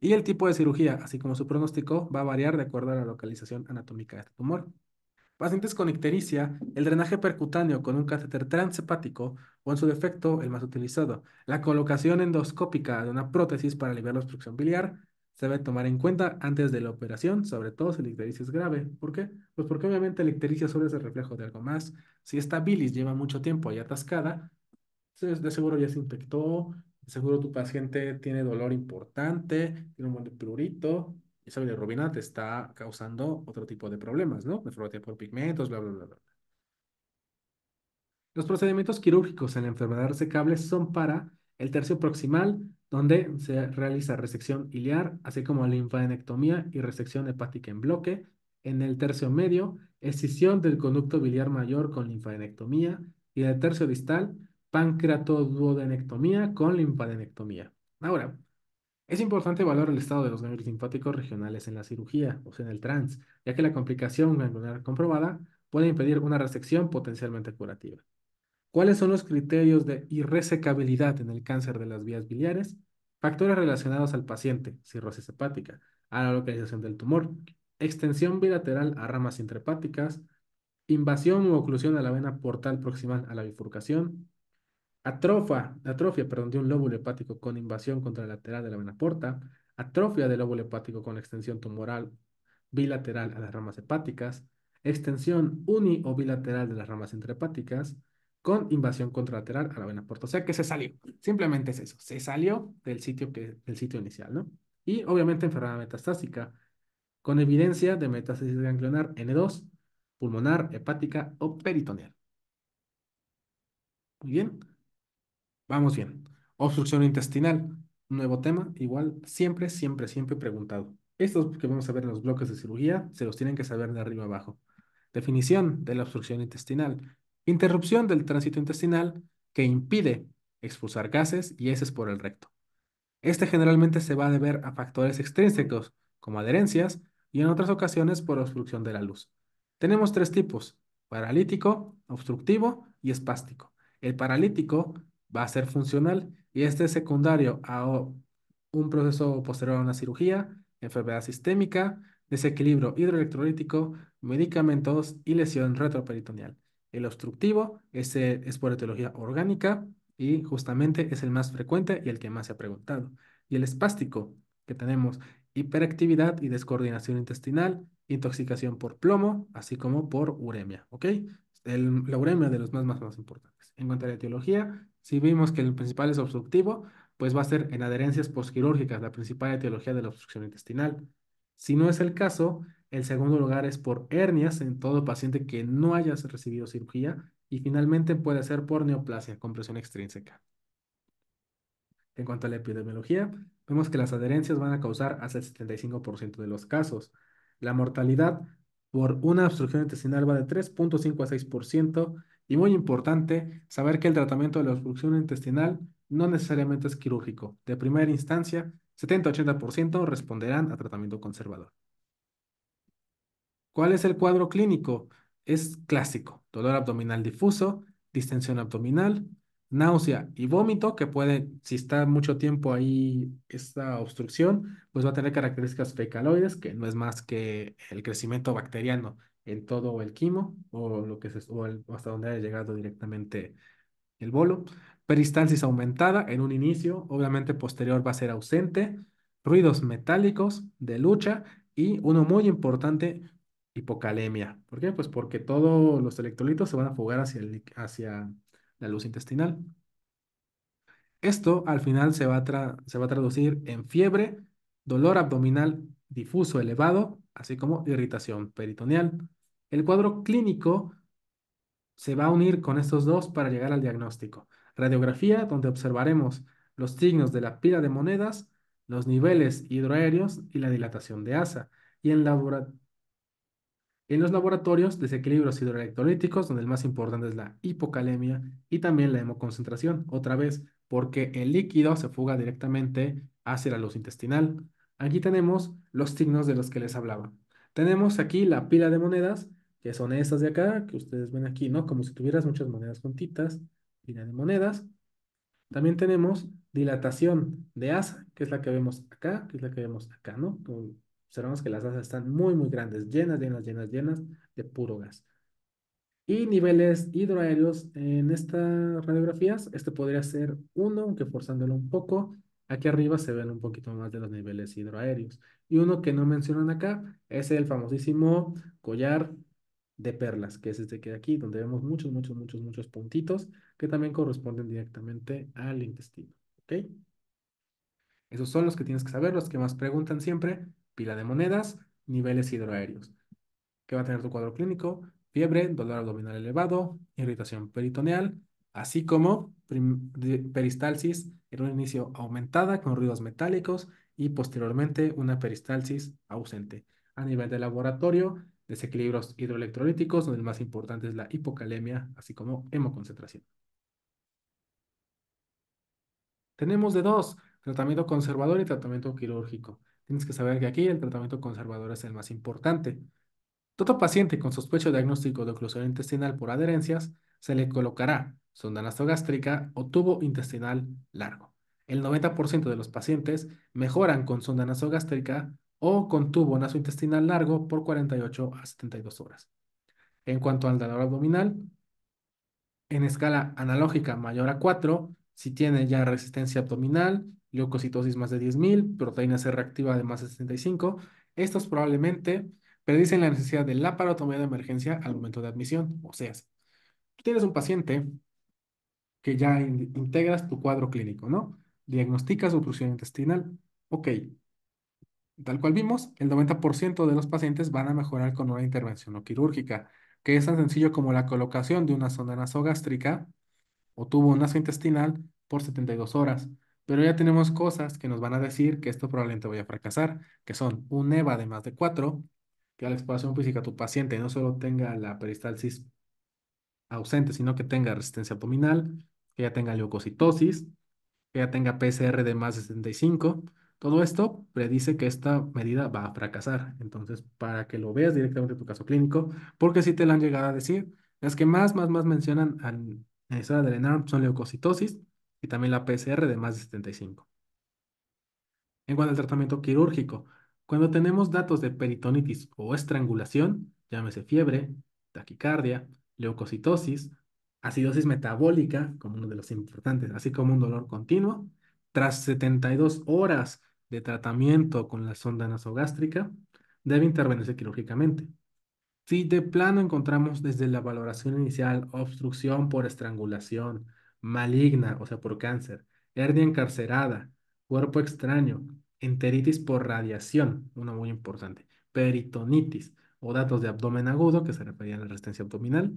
Y el tipo de cirugía, así como su pronóstico, va a variar de acuerdo a la localización anatómica de este tumor. Pacientes con ictericia, el drenaje percutáneo con un catéter transepático, o en su defecto, el más utilizado, la colocación endoscópica de una prótesis para aliviar la obstrucción biliar, se debe tomar en cuenta antes de la operación, sobre todo si la ictericia es grave. ¿Por qué? Pues porque obviamente la ictericia solo es el reflejo de algo más. Si esta bilis lleva mucho tiempo ahí atascada, de seguro ya se infectó, de seguro tu paciente tiene dolor importante, tiene un buen prurito, y esa bilirrubina te está causando otro tipo de problemas, ¿no? Nefropatía por pigmentos, bla, bla, bla, bla. Los procedimientos quirúrgicos en la enfermedad resecable son para el tercio proximal, donde se realiza resección iliar, así como linfadenectomía y resección hepática en bloque. En el tercio medio, escisión del conducto biliar mayor con linfadenectomía. Y en el tercio distal, pancreatoduodenectomía con linfadenectomía. Ahora, es importante evaluar el estado de los ganglios linfáticos regionales en la cirugía, o sea, en el trans, ya que la complicación ganglionar comprobada puede impedir una resección potencialmente curativa. ¿Cuáles son los criterios de irresecabilidad en el cáncer de las vías biliares? Factores relacionados al paciente, cirrosis hepática, a la localización del tumor, extensión bilateral a ramas intrahepáticas, invasión u oclusión a la vena portal proximal a la bifurcación, atrofia, atrofia perdón, de un lóbulo hepático con invasión contralateral de la vena porta, atrofia del lóbulo hepático con extensión tumoral bilateral a las ramas hepáticas, extensión uni o bilateral de las ramas intrahepáticas, con invasión contralateral a la vena porta. O sea que se salió, simplemente es eso, se salió del sitio, que, del sitio inicial, ¿no? Y obviamente enfermedad metastásica, con evidencia de metástasis ganglionar N dos, pulmonar, hepática o peritoneal. Muy bien, vamos bien. Obstrucción intestinal, nuevo tema, igual siempre, siempre, siempre preguntado. Estos que vamos a ver en los bloques de cirugía, se los tienen que saber de arriba abajo. Definición de la obstrucción intestinal. Interrupción del tránsito intestinal que impide expulsar gases y heces por el recto. Este generalmente se va a deber a factores extrínsecos, como adherencias, y en otras ocasiones por obstrucción de la luz. Tenemos tres tipos, paralítico, obstructivo y espástico. El paralítico va a ser funcional y este es secundario a un proceso posterior a una cirugía, enfermedad sistémica, desequilibrio hidroelectrolítico, medicamentos y lesión retroperitoneal. El obstructivo es, es por etiología orgánica y justamente es el más frecuente y el que más se ha preguntado. Y el espástico, que tenemos hiperactividad y descoordinación intestinal, intoxicación por plomo, así como por uremia, ¿ok? El, la uremia de los más, más, más importantes. En cuanto a la etiología, si vimos que el principal es obstructivo, pues va a ser en adherencias postquirúrgicas, la principal etiología de la obstrucción intestinal. Si no es el caso, el segundo lugar es por hernias en todo paciente que no haya recibido cirugía y finalmente puede ser por neoplasia, compresión extrínseca. En cuanto a la epidemiología, vemos que las adherencias van a causar hasta el setenta y cinco por ciento de los casos. La mortalidad por una obstrucción intestinal va de tres punto cinco a seis por ciento y muy importante saber que el tratamiento de la obstrucción intestinal no necesariamente es quirúrgico. De primera instancia, setenta a ochenta por ciento responderán a tratamiento conservador. ¿Cuál es el cuadro clínico? Es clásico, dolor abdominal difuso, distensión abdominal, náusea y vómito, que puede, si está mucho tiempo ahí esta obstrucción, pues va a tener características fecaloides, que no es más que el crecimiento bacteriano en todo el quimo, o, lo que se, o el, hasta donde haya llegado directamente el bolo. Peristalsis aumentada en un inicio, obviamente posterior va a ser ausente, ruidos metálicos de lucha y uno muy importante, hipocalemia. ¿Por qué? Pues porque todos los electrolitos se van a fugar hacia, el, hacia la luz intestinal. Esto al final se va, a tra se va a traducir en fiebre, dolor abdominal difuso elevado, así como irritación peritoneal. El cuadro clínico se va a unir con estos dos para llegar al diagnóstico. Radiografía, donde observaremos los signos de la pila de monedas, los niveles hidroaéreos y la dilatación de asa. Y en laboratorio En los laboratorios, desequilibrios hidroelectrolíticos, donde el más importante es la hipocalemia y también la hemoconcentración, otra vez, porque el líquido se fuga directamente hacia la luz intestinal. Aquí tenemos los signos de los que les hablaba. Tenemos aquí la pila de monedas, que son estas de acá, que ustedes ven aquí, ¿no? Como si tuvieras muchas monedas juntitas, pila de monedas. También tenemos dilatación de asa, que es la que vemos acá, que es la que vemos acá, ¿no? Como observamos que las asas están muy, muy grandes, llenas, llenas, llenas, llenas de puro gas. Y niveles hidroaéreos en estas radiografías, este podría ser uno, aunque forzándolo un poco. Aquí arriba se ven un poquito más de los niveles hidroaéreos. Y uno que no mencionan acá es el famosísimo collar de perlas, que es este que de aquí, donde vemos muchos, muchos, muchos, muchos puntitos que también corresponden directamente al intestino. ¿Ok? Esos son los que tienes que saber, los que más preguntan siempre. Pila de monedas, niveles hidroaéreos. ¿Qué va a tener tu cuadro clínico? Fiebre, dolor abdominal elevado, irritación peritoneal, así como peristalsis en un inicio aumentada con ruidos metálicos y posteriormente una peristalsis ausente. A nivel de laboratorio, desequilibrios hidroelectrolíticos, donde el más importante es la hipocalemia, así como hemoconcentración. Tenemos de dos, tratamiento conservador y tratamiento quirúrgico. Tienes que saber que aquí el tratamiento conservador es el más importante. Todo paciente con sospecho diagnóstico de oclusión intestinal por adherencias se le colocará sonda nasogástrica o tubo intestinal largo. El noventa por ciento de los pacientes mejoran con sonda nasogástrica o con tubo nasointestinal largo por cuarenta y ocho a setenta y dos horas. En cuanto al dolor abdominal, en escala analógica mayor a cuatro, si tiene ya resistencia abdominal, leucocitosis más de diez mil, proteína C reactiva de más de setenta y cinco, estos probablemente predicen la necesidad de laparotomía de emergencia al momento de admisión. O sea, tú tienes un paciente que ya in integras tu cuadro clínico, ¿no? Diagnosticas oclusión intestinal. Ok, tal cual vimos, el noventa por ciento de los pacientes van a mejorar con una intervención no quirúrgica, que es tan sencillo como la colocación de una sonda nasogástrica o tubo nasointestinal por setenta y dos horas. Pero ya tenemos cosas que nos van a decir que esto probablemente vaya a fracasar, que son un E V A de más de cuatro, que a la exploración física tu paciente no solo tenga la peristalsis ausente, sino que tenga resistencia abdominal, que ya tenga leucocitosis, que ya tenga P C R de más de setenta y cinco. Todo esto predice que esta medida va a fracasar. Entonces, para que lo veas directamente en tu caso clínico, porque si te la han llegado a decir, las que más, más, más mencionan en la historia del ENARM son leucocitosis, y también la P C R de más de setenta y cinco. En cuanto al tratamiento quirúrgico, cuando tenemos datos de peritonitis o estrangulación, llámese fiebre, taquicardia, leucocitosis, acidosis metabólica, como uno de los importantes, así como un dolor continuo, tras setenta y dos horas de tratamiento con la sonda nasogástrica, debe intervenirse quirúrgicamente. Si de plano encontramos desde la valoración inicial obstrucción por estrangulación, maligna, o sea, por cáncer, hernia encarcerada, cuerpo extraño, enteritis por radiación, una muy importante, peritonitis o datos de abdomen agudo que se referían a la resistencia abdominal,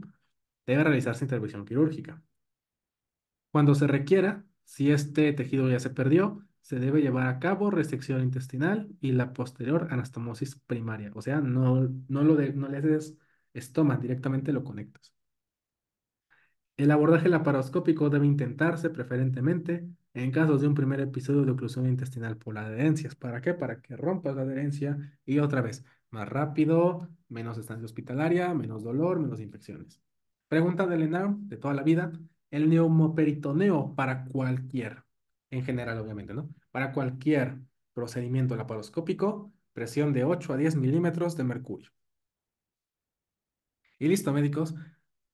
debe realizarse intervención quirúrgica. Cuando se requiera, si este tejido ya se perdió, se debe llevar a cabo resección intestinal y la posterior anastomosis primaria, o sea, no, no, lo de, no le haces estoma, directamente lo conectas. El abordaje laparoscópico debe intentarse preferentemente en casos de un primer episodio de oclusión intestinal por adherencias. ¿Para qué? Para que rompas la adherencia y otra vez, más rápido, menos estancia hospitalaria, menos dolor, menos infecciones. Pregunta del ENARM de toda la vida, el neumoperitoneo para cualquier, en general obviamente, ¿no? Para cualquier procedimiento laparoscópico, presión de ocho a diez milímetros de mercurio. Y listo, médicos.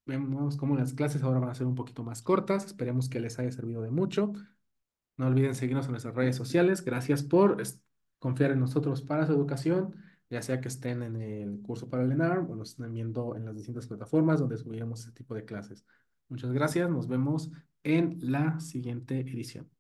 Vemos cómo las clases ahora van a ser un poquito más cortas. Esperemos que les haya servido de mucho. No olviden seguirnos en nuestras redes sociales. Gracias por confiar en nosotros para su educación, ya sea que estén en el curso para el ENARM o nos estén viendo en las distintas plataformas donde subiremos este tipo de clases. Muchas gracias. Nos vemos en la siguiente edición.